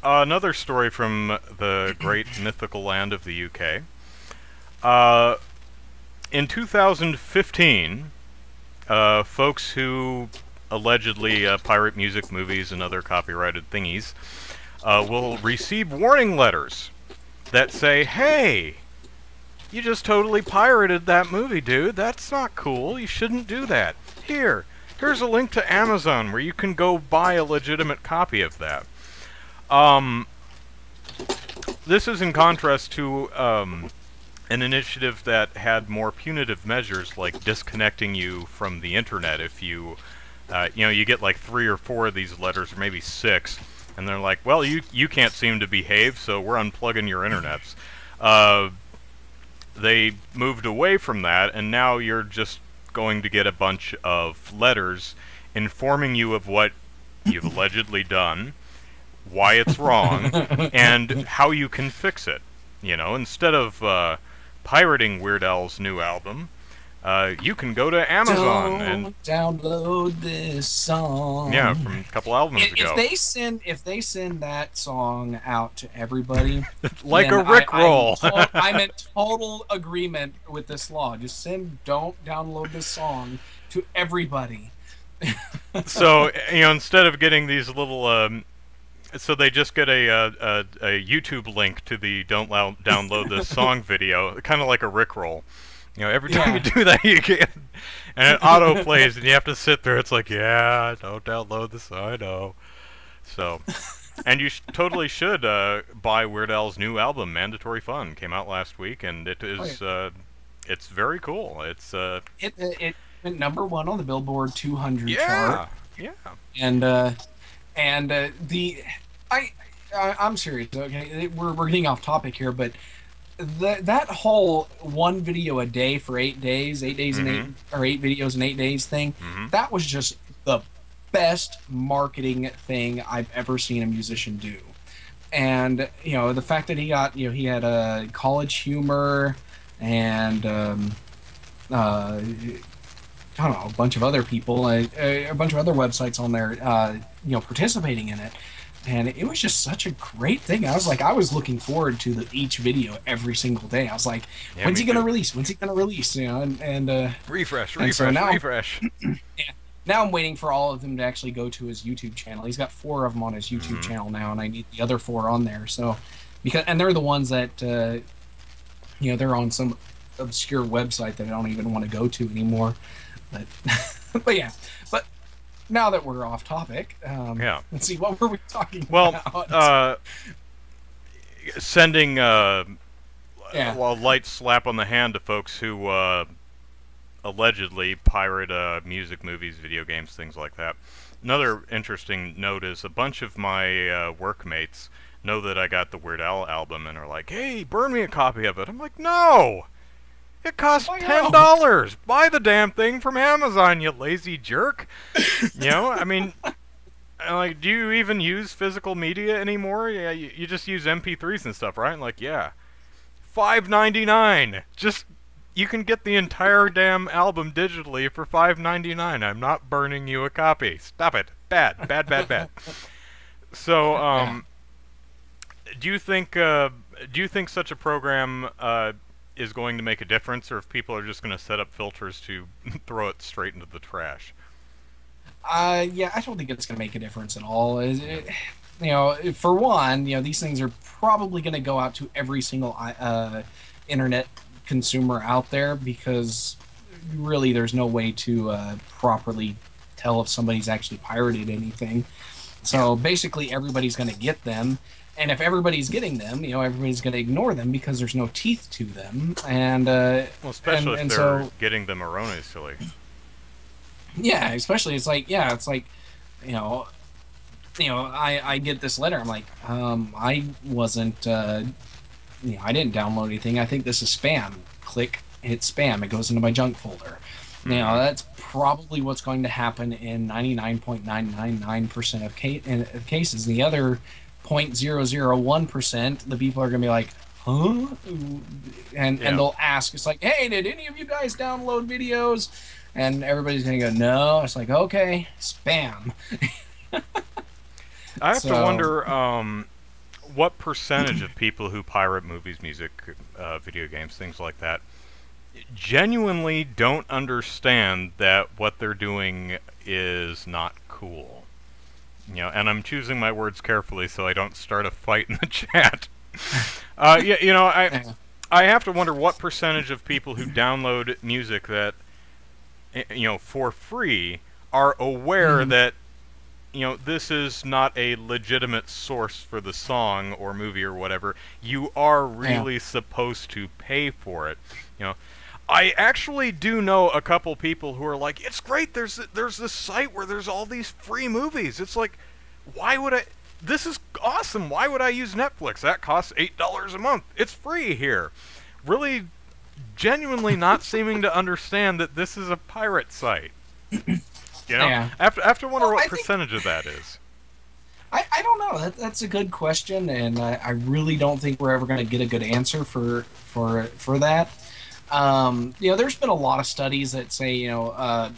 another story from the great mythical land of the UK. In 2015, folks who allegedly pirate music, movies, and other copyrighted thingies will receive warning letters that say, hey, you just totally pirated that movie, dude. That's not cool. You shouldn't do that. Here's a link to Amazon where you can go buy a legitimate copy of that. This is in contrast to an initiative that had more punitive measures, like disconnecting you from the internet if you, you know, you get like 3 or 4 of these letters, or maybe 6, and they're like, well, you can't seem to behave, so we're unplugging your internets. They moved away from that, and now you're just going to get a bunch of letters informing you of what you've allegedly done, why it's wrong, and how you can fix it. You know, instead of pirating Weird Al's new album, you can go to Amazon and download this song. Yeah, from a couple albums ago. If they send that song out to everybody, like a Rickroll. I'm in total agreement with this law. Just don't download this song to everybody. So you know, instead of getting these little. So they just get a YouTube link to the don't download this song video, kind of like a Rickroll. You know, every time you do that, you get, and it auto plays, and you have to sit there. It's like, yeah, don't download this. I know. So, and you totally should buy Weird Al's new album, Mandatory Fun. Came out last week, and it is, it's very cool. It's it went #1 on the Billboard 200 chart. Yeah, yeah, and I'm serious, okay? We're getting off topic here, but that whole one video a day for 8 days mm-hmm. and eight videos in 8 days thing, mm-hmm. that was just the best marketing thing I've ever seen a musician do. And, you know, the fact that he got, you know, he had a College Humor and, I don't know, a bunch of other people, a bunch of other websites on there, you know, participating in it, and it was just such a great thing. I was looking forward to each video every single day. I was like, yeah, when's he gonna release? When's he gonna release? You know, and refresh. Yeah, now I'm waiting for all of them to actually go to his YouTube channel. He's got 4 of them on his YouTube channel now, and I need the other 4 on there. So, and they're the ones that, you know, they're on some obscure website that I don't even want to go to anymore. But yeah, but now that we're off topic, let's see, what were we talking about? Sending a light slap on the hand to folks who allegedly pirate music, movies, video games, things like that. Another interesting note is a bunch of my workmates know that I got the Weird Al album and are like, hey, burn me a copy of it. I'm like, no! It costs $10. Buy the damn thing from Amazon, you lazy jerk. You know, I mean, like, do you even use physical media anymore? Yeah, you just use MP3s and stuff, right? And like, yeah, $5.99. Just you can get the entire damn album digitally for $5.99. I'm not burning you a copy. Stop it. Bad, bad, bad, bad. So, do you think such a program? Is going to make a difference, or if people are just going to set up filters to throw it straight into the trash? Yeah, I don't think it's going to make a difference at all. You know, for one, you know, these things are probably going to go out to every single internet consumer out there, because really there's no way to properly tell if somebody's actually pirated anything. So basically everybody's going to get them. And if everybody's getting them, you know, everybody's going to ignore them because there's no teeth to them. And well, especially if they're getting them erroneously. Yeah, especially it's like, you know, I get this letter. I'm like, I wasn't, you know, I didn't download anything. I think this is spam. Click, hit spam. It goes into my junk folder. Mm-hmm. Now that's probably what's going to happen in 99.999% of cases. The other 0.001%, the people are gonna be like, huh? And they'll ask. It's like, hey, did any of you guys download videos? And everybody's gonna go, no. It's like, okay, spam. I have to wonder what percentage of people who pirate movies, music, video games, things like that, genuinely don't understand that what they're doing is not cool? You know, and I'm choosing my words carefully so I don't start a fight in the chat. Yeah, you know, I have to wonder what percentage of people who download music that, you know, for free are aware that, you know, this is not a legitimate source for the song or movie or whatever. You are really supposed to pay for it. You know, I actually do know a couple people who are like, it's great, there's this site where there's all these free movies. It's like, why would I... This is awesome. Why would I use Netflix? That costs $8 a month. It's free here. Really, genuinely not seeming to understand that this is a pirate site. You know, I have to wonder what percentage of that is. I don't know. That's a good question, and I really don't think we're ever going to get a good answer for that. You know, there's been a lot of studies that say, you know,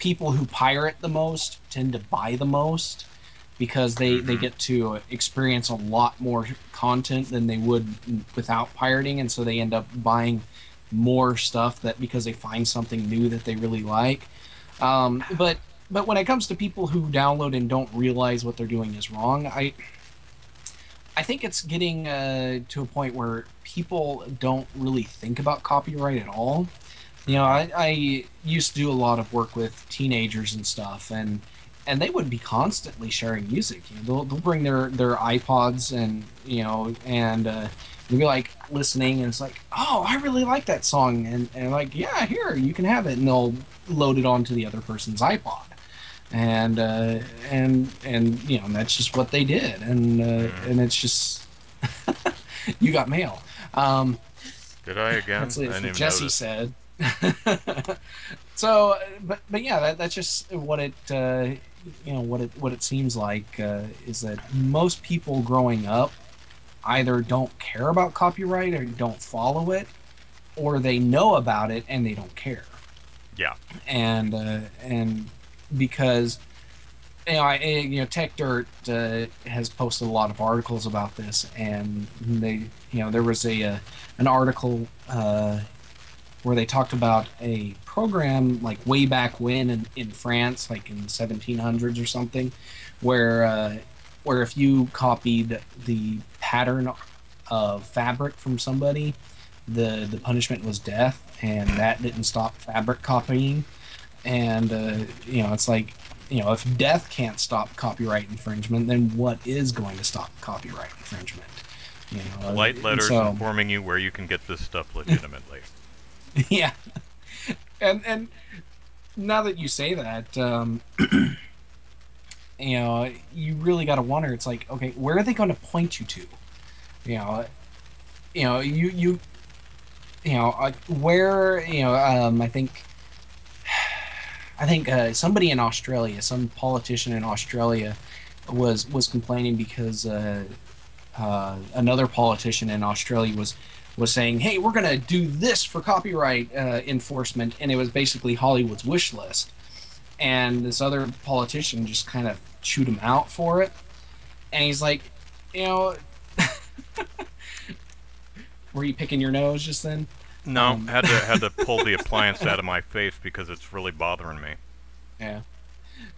people who pirate the most tend to buy the most because they get to experience a lot more content than they would without pirating, and so they end up buying more stuff that because they find something new that they really like. But when it comes to people who download and don't realize what they're doing is wrong, I think it's getting to a point where people don't really think about copyright at all. You know, I used to do a lot of work with teenagers and stuff, and they would be constantly sharing music. You know, they'll bring their iPods and, you know, and they'll be like listening, and it's like, oh, I really like that song, and like, yeah, here, you can have it, and they'll load it onto the other person's iPod, and you know, and that's just what they did, and it's just you got mail. Did I again? That's what Jesse said. So, but yeah, that's just what it you know, what it seems like is that most people growing up either don't care about copyright or don't follow it, or they know about it and they don't care. Yeah, and because, you know, Tech Dirt has posted a lot of articles about this, and they, you know, there was an article where they talked about a program like way back when in France, like in the 1700s or something, where if you copied the pattern of fabric from somebody, the punishment was death, and that didn't stop fabric copying. And you know, it's like, you know, if death can't stop copyright infringement, then what is going to stop copyright infringement? You know, light letters informing you where you can get this stuff legitimately. Yeah, and now that you say that, you know, you really got to wonder. It's like, okay, where are they going to point you to? You know, where, you know, I think somebody in Australia, some politician in Australia, was complaining because another politician in Australia was saying, hey, we're going to do this for copyright enforcement, and it was basically Hollywood's wish list. And this other politician just kind of chewed him out for it, and he's like, you know, were you picking your nose just then? No, had to pull the appliance out of my face because it's really bothering me. Yeah,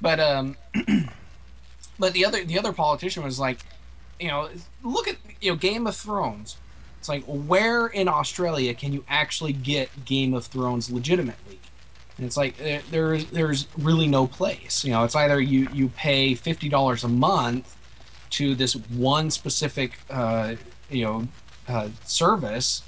but but the other politician was like, you know, look at, you know, Game of Thrones. It's like, where in Australia can you actually get Game of Thrones legitimately? And it's like, there's really no place. You know, it's either you pay $50 a month to this one specific you know, service,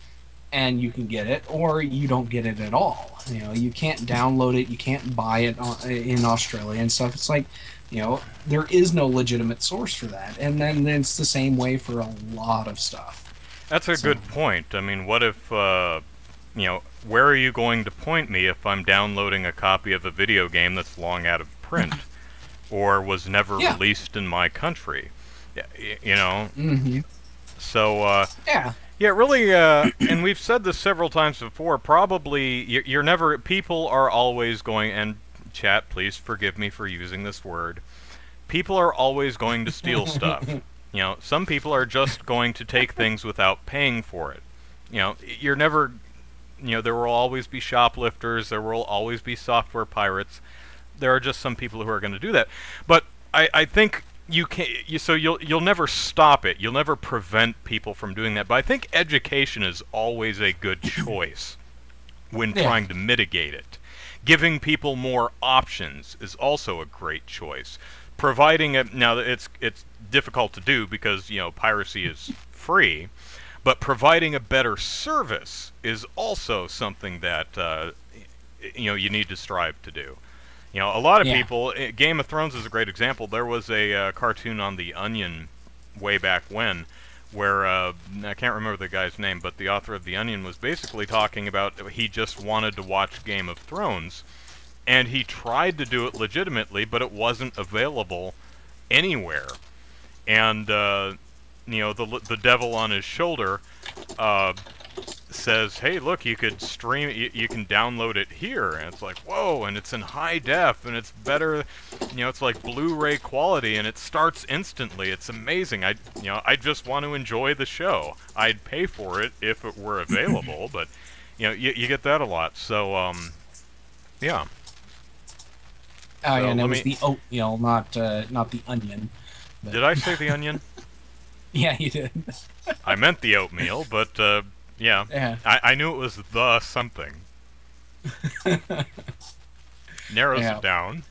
and you can get it, or you don't get it at all. You know, you can't download it, you can't buy it in Australia and stuff. It's like, you know, there is no legitimate source for that. And then it's the same way for a lot of stuff. That's a good point. I mean, what if, you know, where are you going to point me if I'm downloading a copy of a video game that's long out of print or was never released in my country? You know? Mm-hmm. So, yeah, really, and we've said this several times before, probably, you're never, people are always going, and chat, please forgive me for using this word, people are always going to steal stuff. You know, some people are just going to take things without paying for it. You know, you're never, you know, there will always be shoplifters, there will always be software pirates. There are just some people who are going to do that. But I think you can, you'll never stop it. You'll never prevent people from doing that. But I think education is always a good choice when trying to mitigate it. Giving people more options is also a great choice. Providing it, now it's difficult to do because, you know, piracy is free, but providing a better service is also something that you know, you need to strive to do. You know, a lot of people, Game of Thrones is a great example. There was a cartoon on The Onion way back when where, I can't remember the guy's name, but the author of The Onion was basically talking about he just wanted to watch Game of Thrones, and he tried to do it legitimately, but it wasn't available anywhere. And, you know, the devil on his shoulder says, hey, look, you could stream, you can download it here, and it's like, whoa, and it's in high def, and it's better, you know, it's like Blu-ray quality, and it starts instantly, it's amazing. You know, I just want to enjoy the show. I'd pay for it if it were available, but, you know, you get that a lot, so, yeah. Oh, so yeah, and it was The Oatmeal, not The Onion. But... Did I say The Onion? Yeah, you did. I meant The Oatmeal, but, yeah, I knew it was the something. Narrows it down.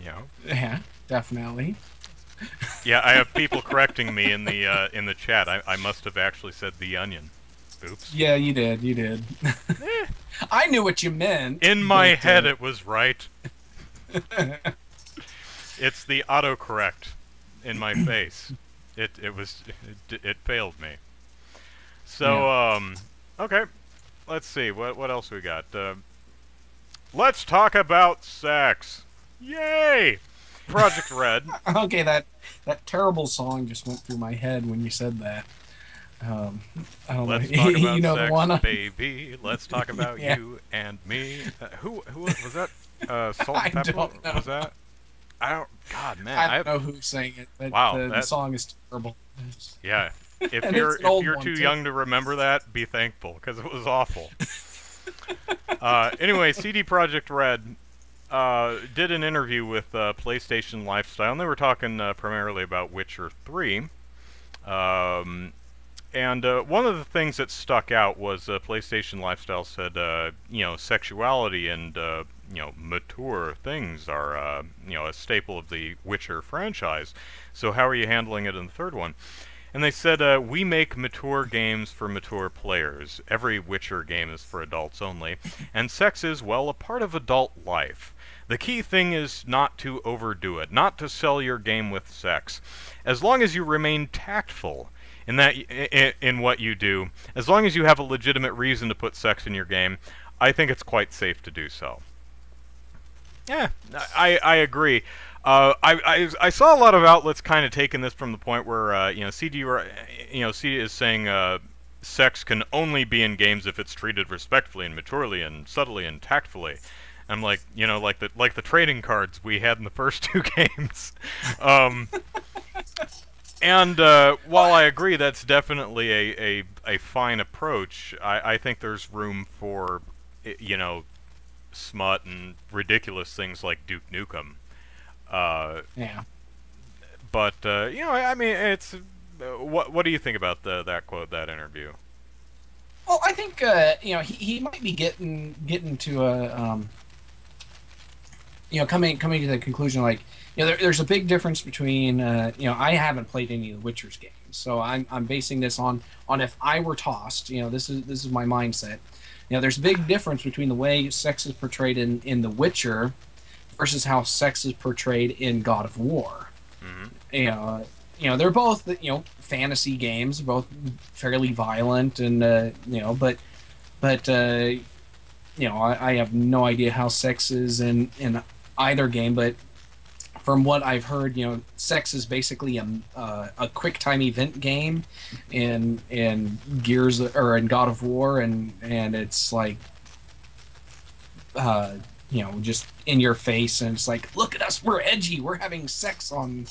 You know. Yeah, definitely. Yeah, I have people correcting me in the chat. I must have actually said The Onion. Oops. Yeah, you did. You did. I knew what you meant. In my head, it was right. It's the autocorrect in my face. It failed me. So, yeah. Okay, let's see, what else we got? Let's talk about sex. Yay! Project Red. Okay, that terrible song just went through my head when you said that. Let's talk about you know, sex, the one baby. Let's talk about you and me. Who was that? Salt and Pepper? Don't know. Was that? I don't, God, man. I don't know who sang it. But wow. The song is terrible. Yeah. If you're too young to remember that, be thankful, because it was awful. Anyway, CD Projekt Red did an interview with PlayStation Lifestyle, and they were talking primarily about Witcher 3. And one of the things that stuck out was PlayStation Lifestyle said, you know, sexuality and, you know, mature things are, you know, a staple of the Witcher franchise. So how are you handling it in the third one? And they said, we make mature games for mature players. Every Witcher game is for adults only. And sex is, well, a part of adult life. The key thing is not to overdo it, not to sell your game with sex. As long as you remain tactful in what you do, as long as you have a legitimate reason to put sex in your game, I think it's quite safe to do so. Yeah, I agree. I saw a lot of outlets kind of taking this from the point where you know, CD is saying sex can only be in games if it's treated respectfully and maturely and subtly and tactfully. I'm like, you know, like the trading cards we had in the first two games. And while I agree that's definitely a fine approach, I think there's room for, you know, smut and ridiculous things like Duke Nukem. But you know, I mean, it's what do you think about that quote, that interview? Well, I think you know, he might be getting to a you know, coming to the conclusion, like, you know, there's a big difference between you know, I haven't played any of the Witcher's games, so I'm basing this on if I were tossed, you know, this is my mindset. You know, there's a big difference between the way sex is portrayed in The Witcher versus how sex is portrayed in God of War. Mm-hmm. You know, they're both, you know, fantasy games, both fairly violent, and you know, but you know, I have no idea how sex is in either game, but from what I've heard, you know, sex is basically a quick time event game in Gears, or in God of War, and it's like you know, just in your face, and it's like, look at us, we're edgy, we're having sex on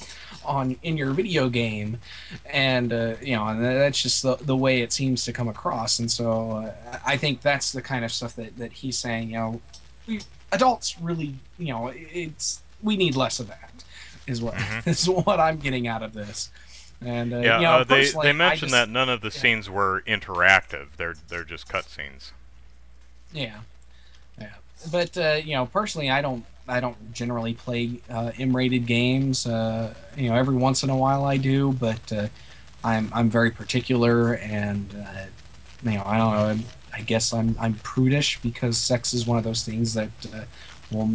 in your video game, and you know, and that's just the way it seems to come across. And so I think that's the kind of stuff that he's saying, you know, we adults really, you know, we need less of that, is what is what I'm getting out of this. And yeah, you know, they mentioned that none of the scenes were interactive; they're just cutscenes. Yeah, yeah. But you know, personally, I don't generally play M-rated games. You know, every once in a while I do, but I'm very particular, and you know, I don't know. I guess I'm prudish, because sex is one of those things that will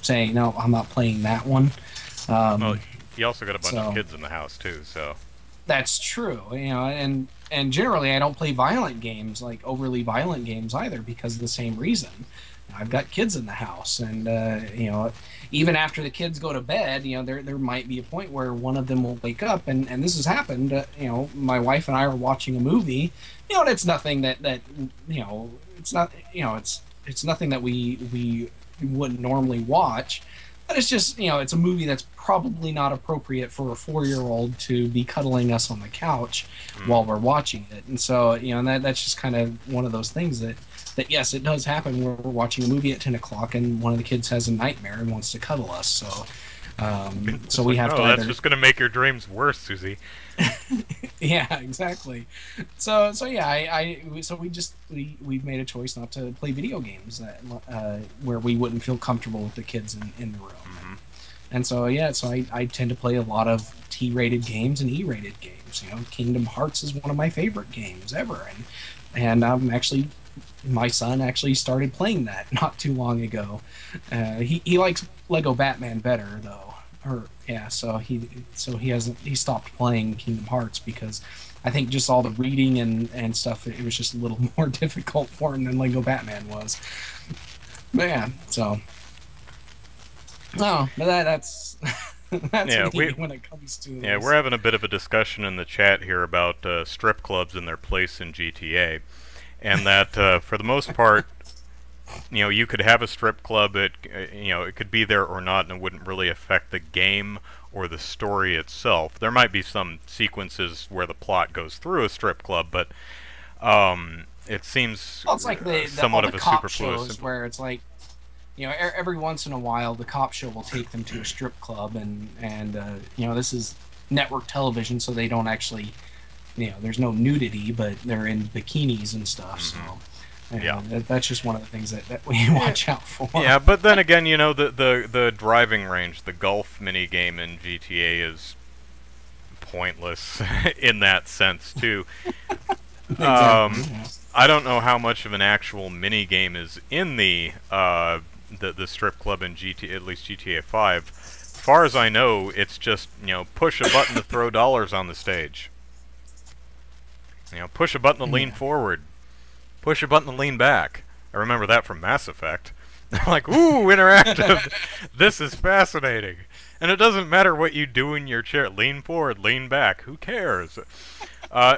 say no, I'm not playing that one. Well, you also got a bunch of kids in the house too, so that's true. You know, and generally I don't play violent games, like overly violent games either, because of the same reason. I've got kids in the house, and you know, even after the kids go to bed, you know, there might be a point where one of them will wake up, and this has happened. You know, my wife and I are watching a movie. You know, and it's nothing that you know, it's not, you know, it's nothing that we wouldn't normally watch. But it's just, you know, it's a movie that's probably not appropriate for a 4-year-old to be cuddling us on the couch while we're watching it. And so, you know, and that's just kind of one of those things that yes, it does happen where we're watching a movie at 10 o'clock and one of the kids has a nightmare and wants to cuddle us. So so we have to... that's just going to make your dreams worse, Susie. Yeah, exactly. So yeah, we've made a choice not to play video games that where we wouldn't feel comfortable with the kids in the room. And so yeah, so I tend to play a lot of T-rated games and E-rated games. You know, Kingdom Hearts is one of my favorite games ever, and I'm actually, my son actually started playing that not too long ago. He likes Lego Batman better though. Yeah, so he hasn't, he stopped playing Kingdom Hearts because I think just all the reading and stuff, it was just a little more difficult for him than Lego Batman was. But yeah, so no, but that's that's yeah, when it comes to yeah, this. We're having a bit of a discussion in the chat here about strip clubs and their place in GTA, and that for the most part. You know, you could have a strip club, you know, it could be there or not, and it wouldn't really affect the game or the story itself. There might be some sequences where the plot goes through a strip club, but it seems well, it's like somewhat of a superfluous where it's like, you know, every once in a while the cop show will take them to a strip club, and you know, this is network television, so they don't actually, you know, there's no nudity, but they're in bikinis and stuff, so... Yeah, that's just one of the things that we watch out for. Yeah, but then again, you know, the driving range, the golf minigame in GTA is pointless in that sense, too. Exactly. I don't know how much of an actual minigame is in the strip club in GTA, at least GTA 5. As far as I know, it's just, you know, push a button to throw dollars on the stage. You know, push a button to lean forward. Push a button to lean back. I remember that from Mass Effect. Like, ooh, interactive. This is fascinating. And it doesn't matter what you do in your chair. Lean forward, lean back. Who cares?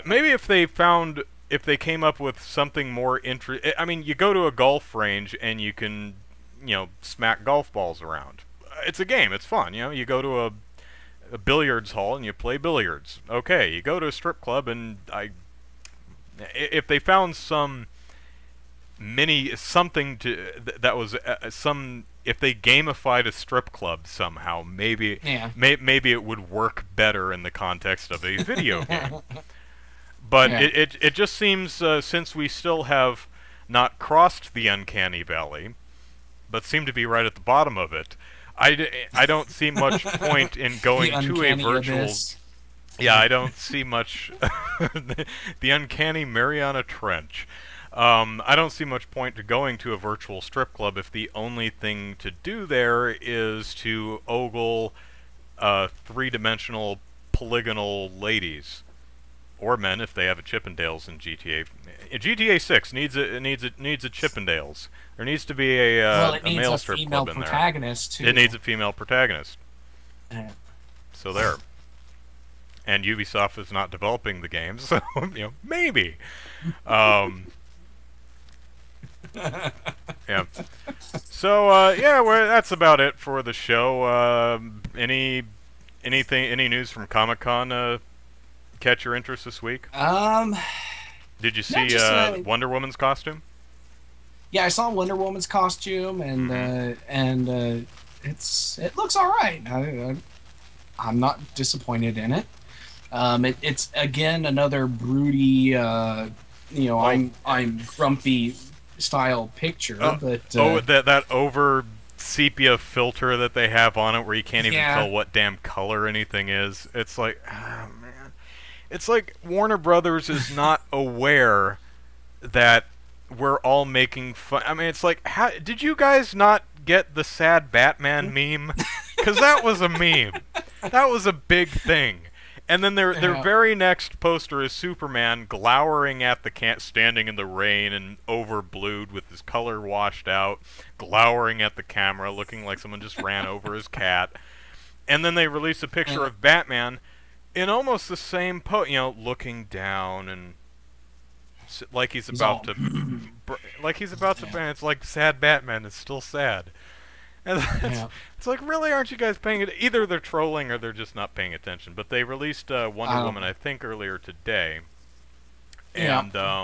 Maybe if they came up with something more interesting. I mean, you go to a golf range and you can, you know, smack golf balls around. It's a game. It's fun. You know, you go to a billiards hall and you play billiards. Okay, you go to a strip club and if they found some... something to that was if they gamified a strip club somehow, maybe maybe it would work better in the context of a video game. But it just seems since we still have not crossed the uncanny valley, but seem to be right at the bottom of it, I don't see much point in going to a virtual abyss. Yeah, I don't see much. The uncanny Mariana Trench. I don't see much point to going to a virtual strip club if the only thing to do there is to ogle three-dimensional polygonal ladies, or men if they have a Chippendales in GTA. GTA 6 needs a Chippendales. There needs to be a male strip club in there. It needs a female protagonist too. It needs a female protagonist. So there. And Ubisoft is not developing the game, so you know, maybe. Yeah. So yeah, well, that's about it for the show. Any news from Comic-Con catch your interest this week? Did you see Wonder Woman's costume? Yeah, I saw Wonder Woman's costume, and it looks all right. I'm not disappointed in it. It's again another broody, you know, I'm grumpy style picture. But that over sepia filter that they have on it, where you can't even tell what damn color anything is. It's like, oh, man, it's like Warner Brothers is not aware that we're all making fun. I mean, it's like, how did you guys not get the sad Batman meme? Because that was a meme. That was a big thing. And then their very next poster is Superman glowering at the can, standing in the rain and overblued with his color washed out, glowering at the camera, looking like someone just ran over his cat. And then they release a picture of Batman in almost the same you know, looking down and like he's about to, like he's about to. It's like sad Batman is still sad. And it's like, really, aren't you guys paying it? Either they're trolling or they're just not paying attention. But they released Wonder Woman, I think, earlier today. And Gal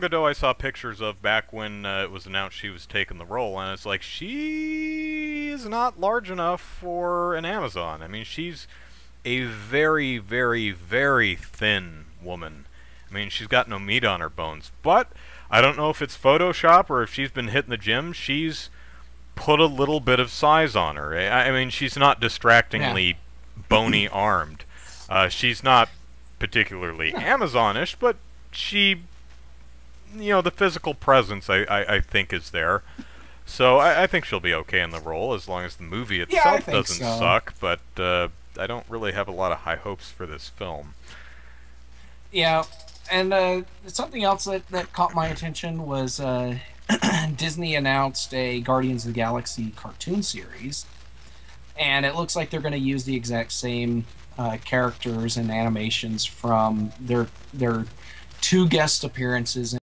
Gadot, I saw pictures of back when it was announced she was taking the role. And it's like, she is not large enough for an Amazon. I mean, she's a very, very, very thin woman. I mean, she's got no meat on her bones. But I don't know if it's Photoshop or if she's been hitting the gym. She's put a little bit of size on her. I mean, she's not distractingly bony armed. She's not particularly Amazon-ish, but she, you know, the physical presence, I think, is there. So I think she'll be okay in the role as long as the movie itself doesn't suck. But I don't really have a lot of high hopes for this film. Yeah. And something else that caught my attention was Disney announced a Guardians of the Galaxy cartoon series. And it looks like they're going to use the exact same characters and animations from their two guest appearances.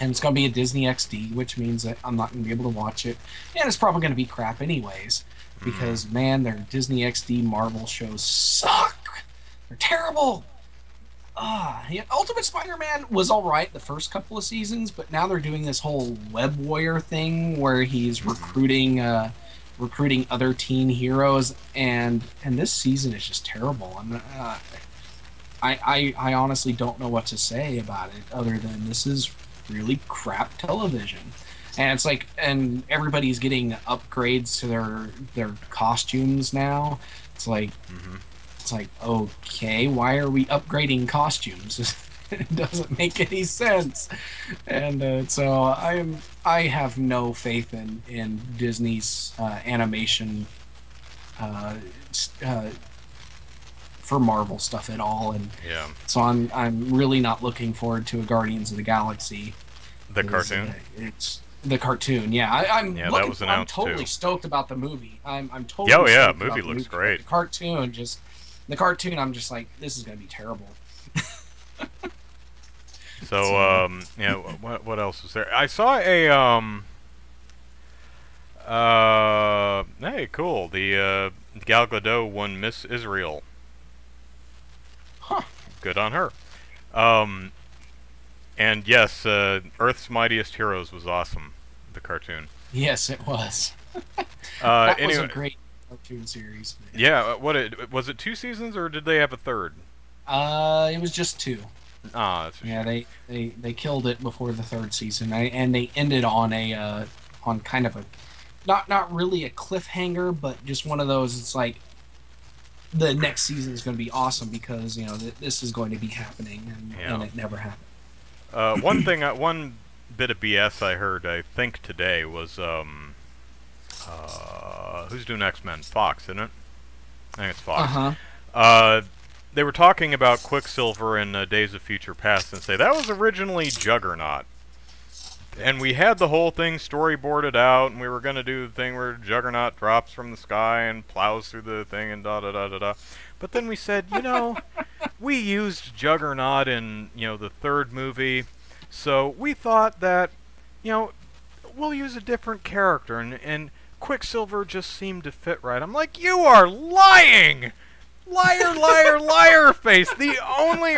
And it's going to be a Disney XD, which means that I'm not going to be able to watch it. And it's probably going to be crap anyways. Because, man, their Disney XD Marvel shows suck. They're terrible. Yeah, Ultimate Spider-Man was all right the first couple of seasons, but now they're doing this whole web warrior thing where he's recruiting other teen heroes, and this season is just terrible. And I honestly don't know what to say about it other than this is really crap television. And it's like, and everybody's getting upgrades to their costumes now. It's like. It's like, okay, why are we upgrading costumes? It doesn't make any sense. And so I have no faith in Disney's animation for Marvel stuff at all. And so I'm really not looking forward to a Guardians of the Galaxy. The cartoon. It's the cartoon. Yeah, that was announced too. I'm totally stoked about the movie. I'm totally. Oh yeah, movie looks great. The cartoon just. The cartoon, I'm just like, this is going to be terrible. So, yeah, what else was there? I saw a, hey, cool, the Gal Gadot won Miss Israel. Huh. Good on her. And yes, Earth's Mightiest Heroes was awesome, the cartoon. Yes, it was. That anyway, was a great cartoon series. Man. Yeah, was it 2 seasons or did they have a third? It was just 2. Ah, that's a shame. They killed it before the third season, and they ended on a on kind of a not really a cliffhanger, but just one of those. It's like the next season is going to be awesome because you know this is going to be happening, and it never happened. One thing, one bit of BS I heard, I think today was who's doing X-Men? Fox, isn't it? I think it's Fox. They were talking about Quicksilver in Days of Future Past and say that was originally Juggernaut. And we had the whole thing storyboarded out, and we were going to do the thing where Juggernaut drops from the sky and plows through the thing and da-da-da-da-da. But then we said, you know, we used Juggernaut in, you know, the third movie, so we thought that, you know, we'll use a different character, and Quicksilver just seemed to fit right. I'm like, you are lying! Liar, liar, liar face. The only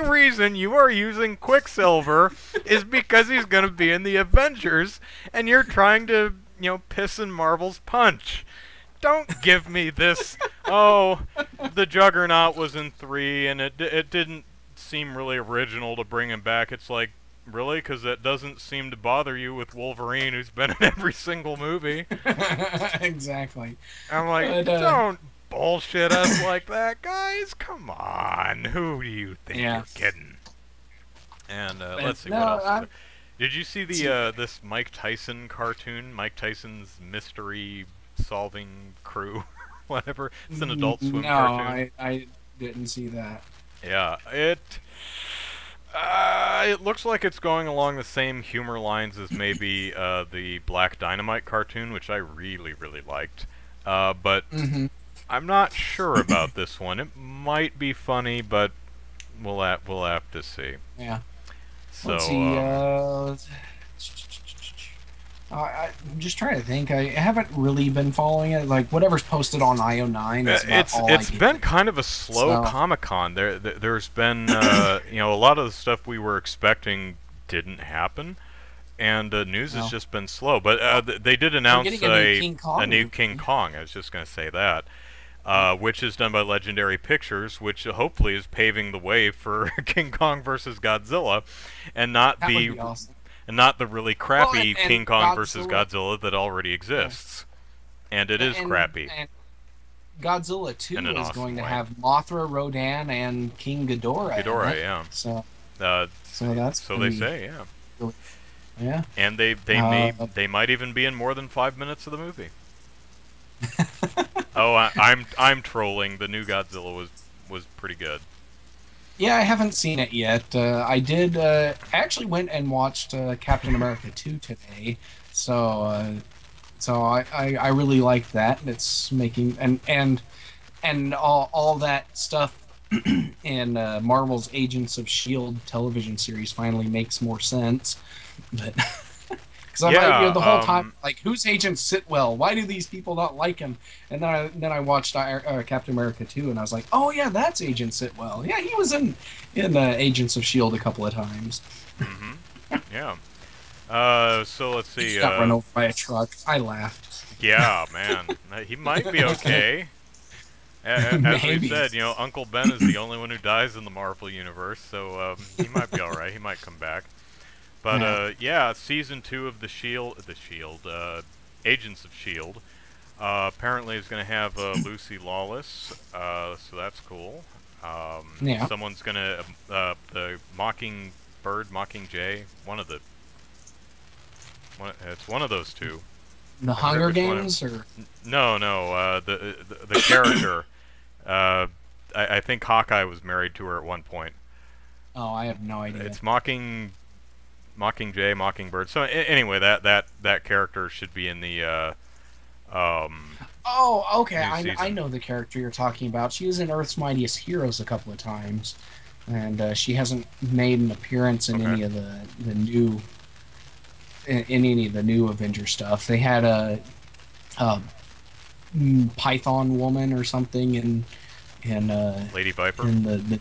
reason you are using Quicksilver is because he's going to be in the Avengers, and you're trying to, you know, piss in Marvel's punch. Don't give me this, oh, the Juggernaut was in 3, and it didn't seem really original to bring him back. It's like, really? Because that doesn't seem to bother you with Wolverine, who's been in every single movie. Exactly. I'm like, but, don't bullshit us like that, guys. Come on. Who do you think you're kidding? And let's see what else is there. Did you see the this Mike Tyson cartoon? Mike Tyson's mystery solving crew, whatever. It's an Adult Swim cartoon. No, I didn't see that. Yeah, it looks like it's going along the same humor lines as maybe the Black Dynamite cartoon, which I really, really liked. But I'm not sure about this one. It might be funny, but we'll have to see. Yeah. So let's see, I'm just trying to think. I haven't really been following it. Like whatever's posted on IO9 is not all I get. It's been kind of a slow Comic-Con. There's been you know, a lot of the stuff we were expecting didn't happen. And the news has just been slow, but they did announce a new King Kong. I was just going to say that, which is done by Legendary Pictures, which hopefully is paving the way for King Kong versus Godzilla, and not the really crappy King Kong versus Godzilla that already exists. Yeah. And it is crappy. And Godzilla 2 is going to have Mothra, Rodan, and King Ghidorah. Yeah. So that's they say, yeah. Really. Yeah. And they might even be in more than 5 minutes of the movie. Oh, I'm trolling. The new Godzilla was pretty good. Yeah, I haven't seen it yet. I did actually went and watched Captain America 2 today. So I really liked that. It's making and all that stuff in Marvel's Agents of S.H.I.E.L.D. television series finally makes more sense. But because I'm like, you know, the whole time, like, who's Agent Sitwell? Why do these people not like him? And then I watched Captain America 2, and I was like, oh yeah, that's Agent Sitwell. Yeah, he was in Agents of S.H.I.E.L.D. a couple of times. Yeah. So let's see. He got run over by a truck. I laughed. Yeah, man, he might be okay. As we said, you know, Uncle Ben is the only one who dies in the Marvel universe, so he might be all right. He might come back. But yeah, season 2 of Agents of S.H.I.E.L.D. Apparently is going to have Lucy Lawless, so that's cool. Someone's going to the Mockingbird, Mockingjay, it's one of those two. The Hunger Games, or no, the character. I think Hawkeye was married to her at one point. Oh, I have no idea. It's Mockingjay, Mockingbird. So anyway, that character should be in the. Oh, okay. I know the character you're talking about. She was in Earth's Mightiest Heroes a couple of times, and she hasn't made an appearance in any of the new. In any of the new Avengers stuff. They had a Python woman or something in Lady Viper? In the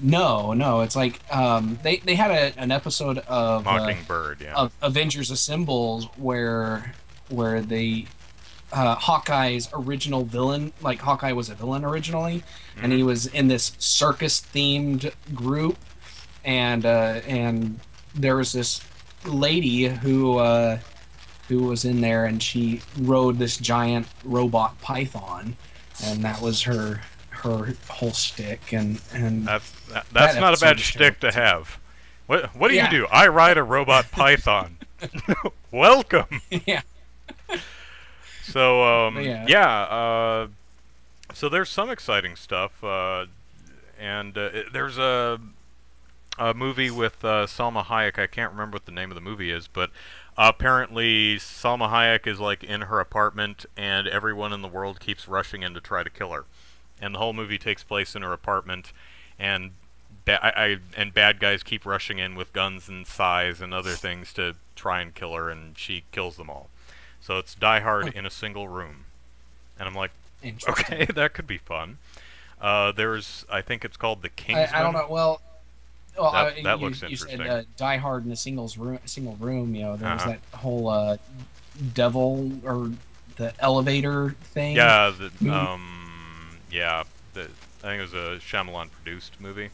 no, it's like they had an episode of Mockingbird, of Avengers Assembles where they Hawkeye's original villain, like Hawkeye was a villain originally, and he was in this circus themed group, and there was this lady who was in there, and she rode this giant robot python, and that was her whole shtick, and that's not a bad shtick to have. What do you do? I ride a robot python. Welcome. Yeah. So so there's some exciting stuff, and there's a a movie with Salma Hayek. I can't remember what the name of the movie is, but apparently Salma Hayek is like in her apartment and everyone in the world keeps rushing in to try to kill her. And the whole movie takes place in her apartment, and bad guys keep rushing in with guns and scythes and other things to try and kill her, and she kills them all. So it's Die Hard in a single room. And I'm like, okay, that could be fun. There's, I think it's called The Kingsman. I don't know, well that looks interesting. You said Die Hard in a single room, you know, there was that whole devil, or the elevator thing. Yeah, the, I think it was a Shyamalan-produced movie.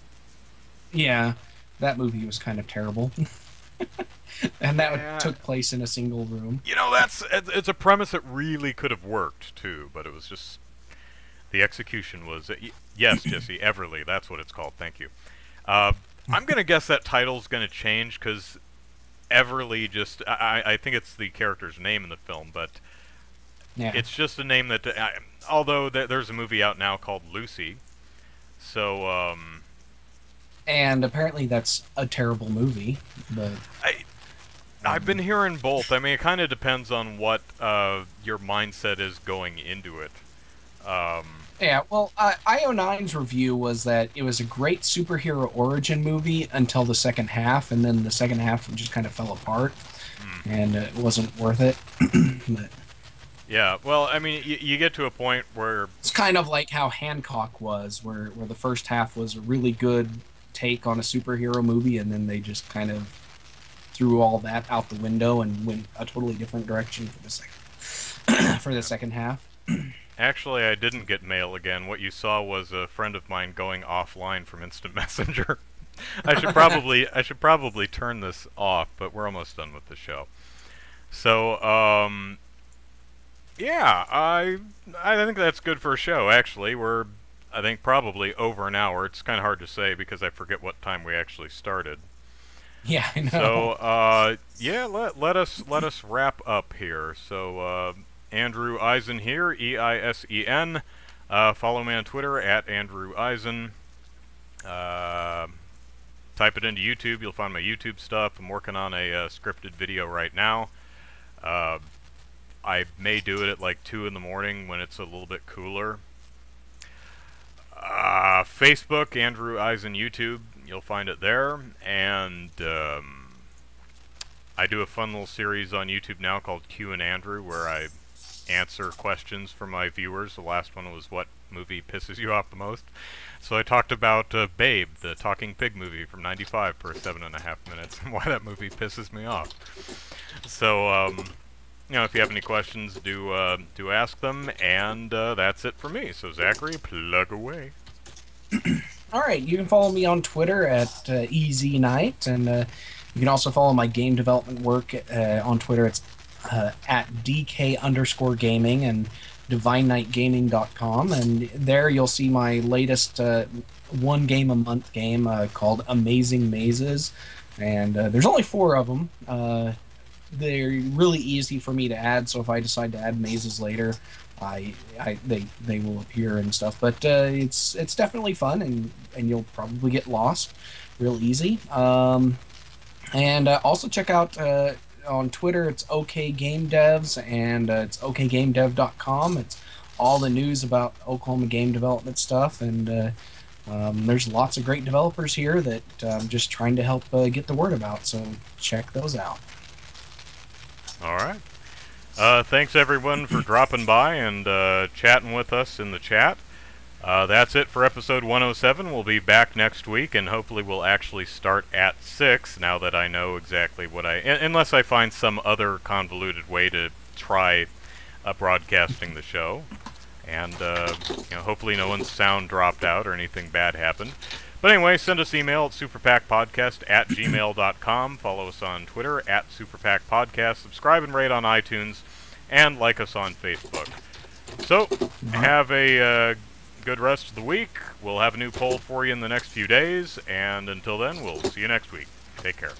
Yeah, that movie was kind of terrible. And that took place in a single room. You know, it's a premise that really could have worked, too, but it was just... The execution was... Yes, Jesse, Everly, that's what it's called, thank you. I'm going to guess that title's going to change, because Everly just... I think it's the character's name in the film, but... Yeah. It's just a name that... although there's a movie out now called Lucy, so... And apparently that's a terrible movie, but... I've been hearing both. I mean, it kind of depends on what your mindset is going into it. Yeah, well, IO9's review was that it was a great superhero origin movie until the second half, and then the second half just kind of fell apart, and it wasn't worth it. But... Yeah, well, I mean, you get to a point where... It's kind of like how Hancock was, where the first half was a really good take on a superhero movie, and then they just kind of threw all that out the window and went a totally different direction for the second, half. Actually, I didn't get mail again. What you saw was a friend of mine going offline from Instant Messenger. I should probably turn this off, but we're almost done with the show. So, yeah, I think that's good for a show, actually. We're, I think, probably over an hour. It's kind of hard to say because I forget what time we actually started. Yeah, I know. So, yeah, let us wrap up here. So, Andrew Eisen here, E-I-S-E-N. Follow me on Twitter, @AndrewEisen. Type it into YouTube. You'll find my YouTube stuff. I'm working on a scripted video right now. I may do it at like 2 in the morning when it's a little bit cooler. Facebook, Andrew Eisen YouTube, you'll find it there. And I do a fun little series on YouTube now called Q and Andrew, where I answer questions from my viewers. The last one was what movie pisses you off the most. So I talked about Babe, the talking pig movie from '95 for 7.5 minutes, and why that movie pisses me off. So... You know, if you have any questions, do ask them, and that's it for me. So, Zachary, plug away. All right, you can follow me on Twitter at EZKnight, and you can also follow my game development work on Twitter. It's at DK_gaming and DivineKnightGaming.com, and there you'll see my latest one game a month game called Amazing Mazes, and there's only 4 of them. They're really easy for me to add, so if I decide to add mazes later, they will appear and stuff. But it's definitely fun, and you'll probably get lost real easy. And also check out on Twitter, it's OK Game Devs, and it's okgamedev.com. It's all the news about Oklahoma game development stuff, and there's lots of great developers here that I'm just trying to help get the word about. So check those out. All right. Thanks, everyone, for dropping by and chatting with us in the chat. That's it for episode 107. We'll be back next week, and hopefully we'll actually start at 6, now that I know exactly what I... Unless I find some other convoluted way to try broadcasting the show. And you know, hopefully no one's sound dropped out or anything bad happened. But anyway, send us email at superpackpodcast@gmail.com. Follow us on Twitter @superpackpodcast. Subscribe and rate on iTunes, and like us on Facebook. So, have a good rest of the week. We'll have a new poll for you in the next few days, and until then, we'll see you next week. Take care.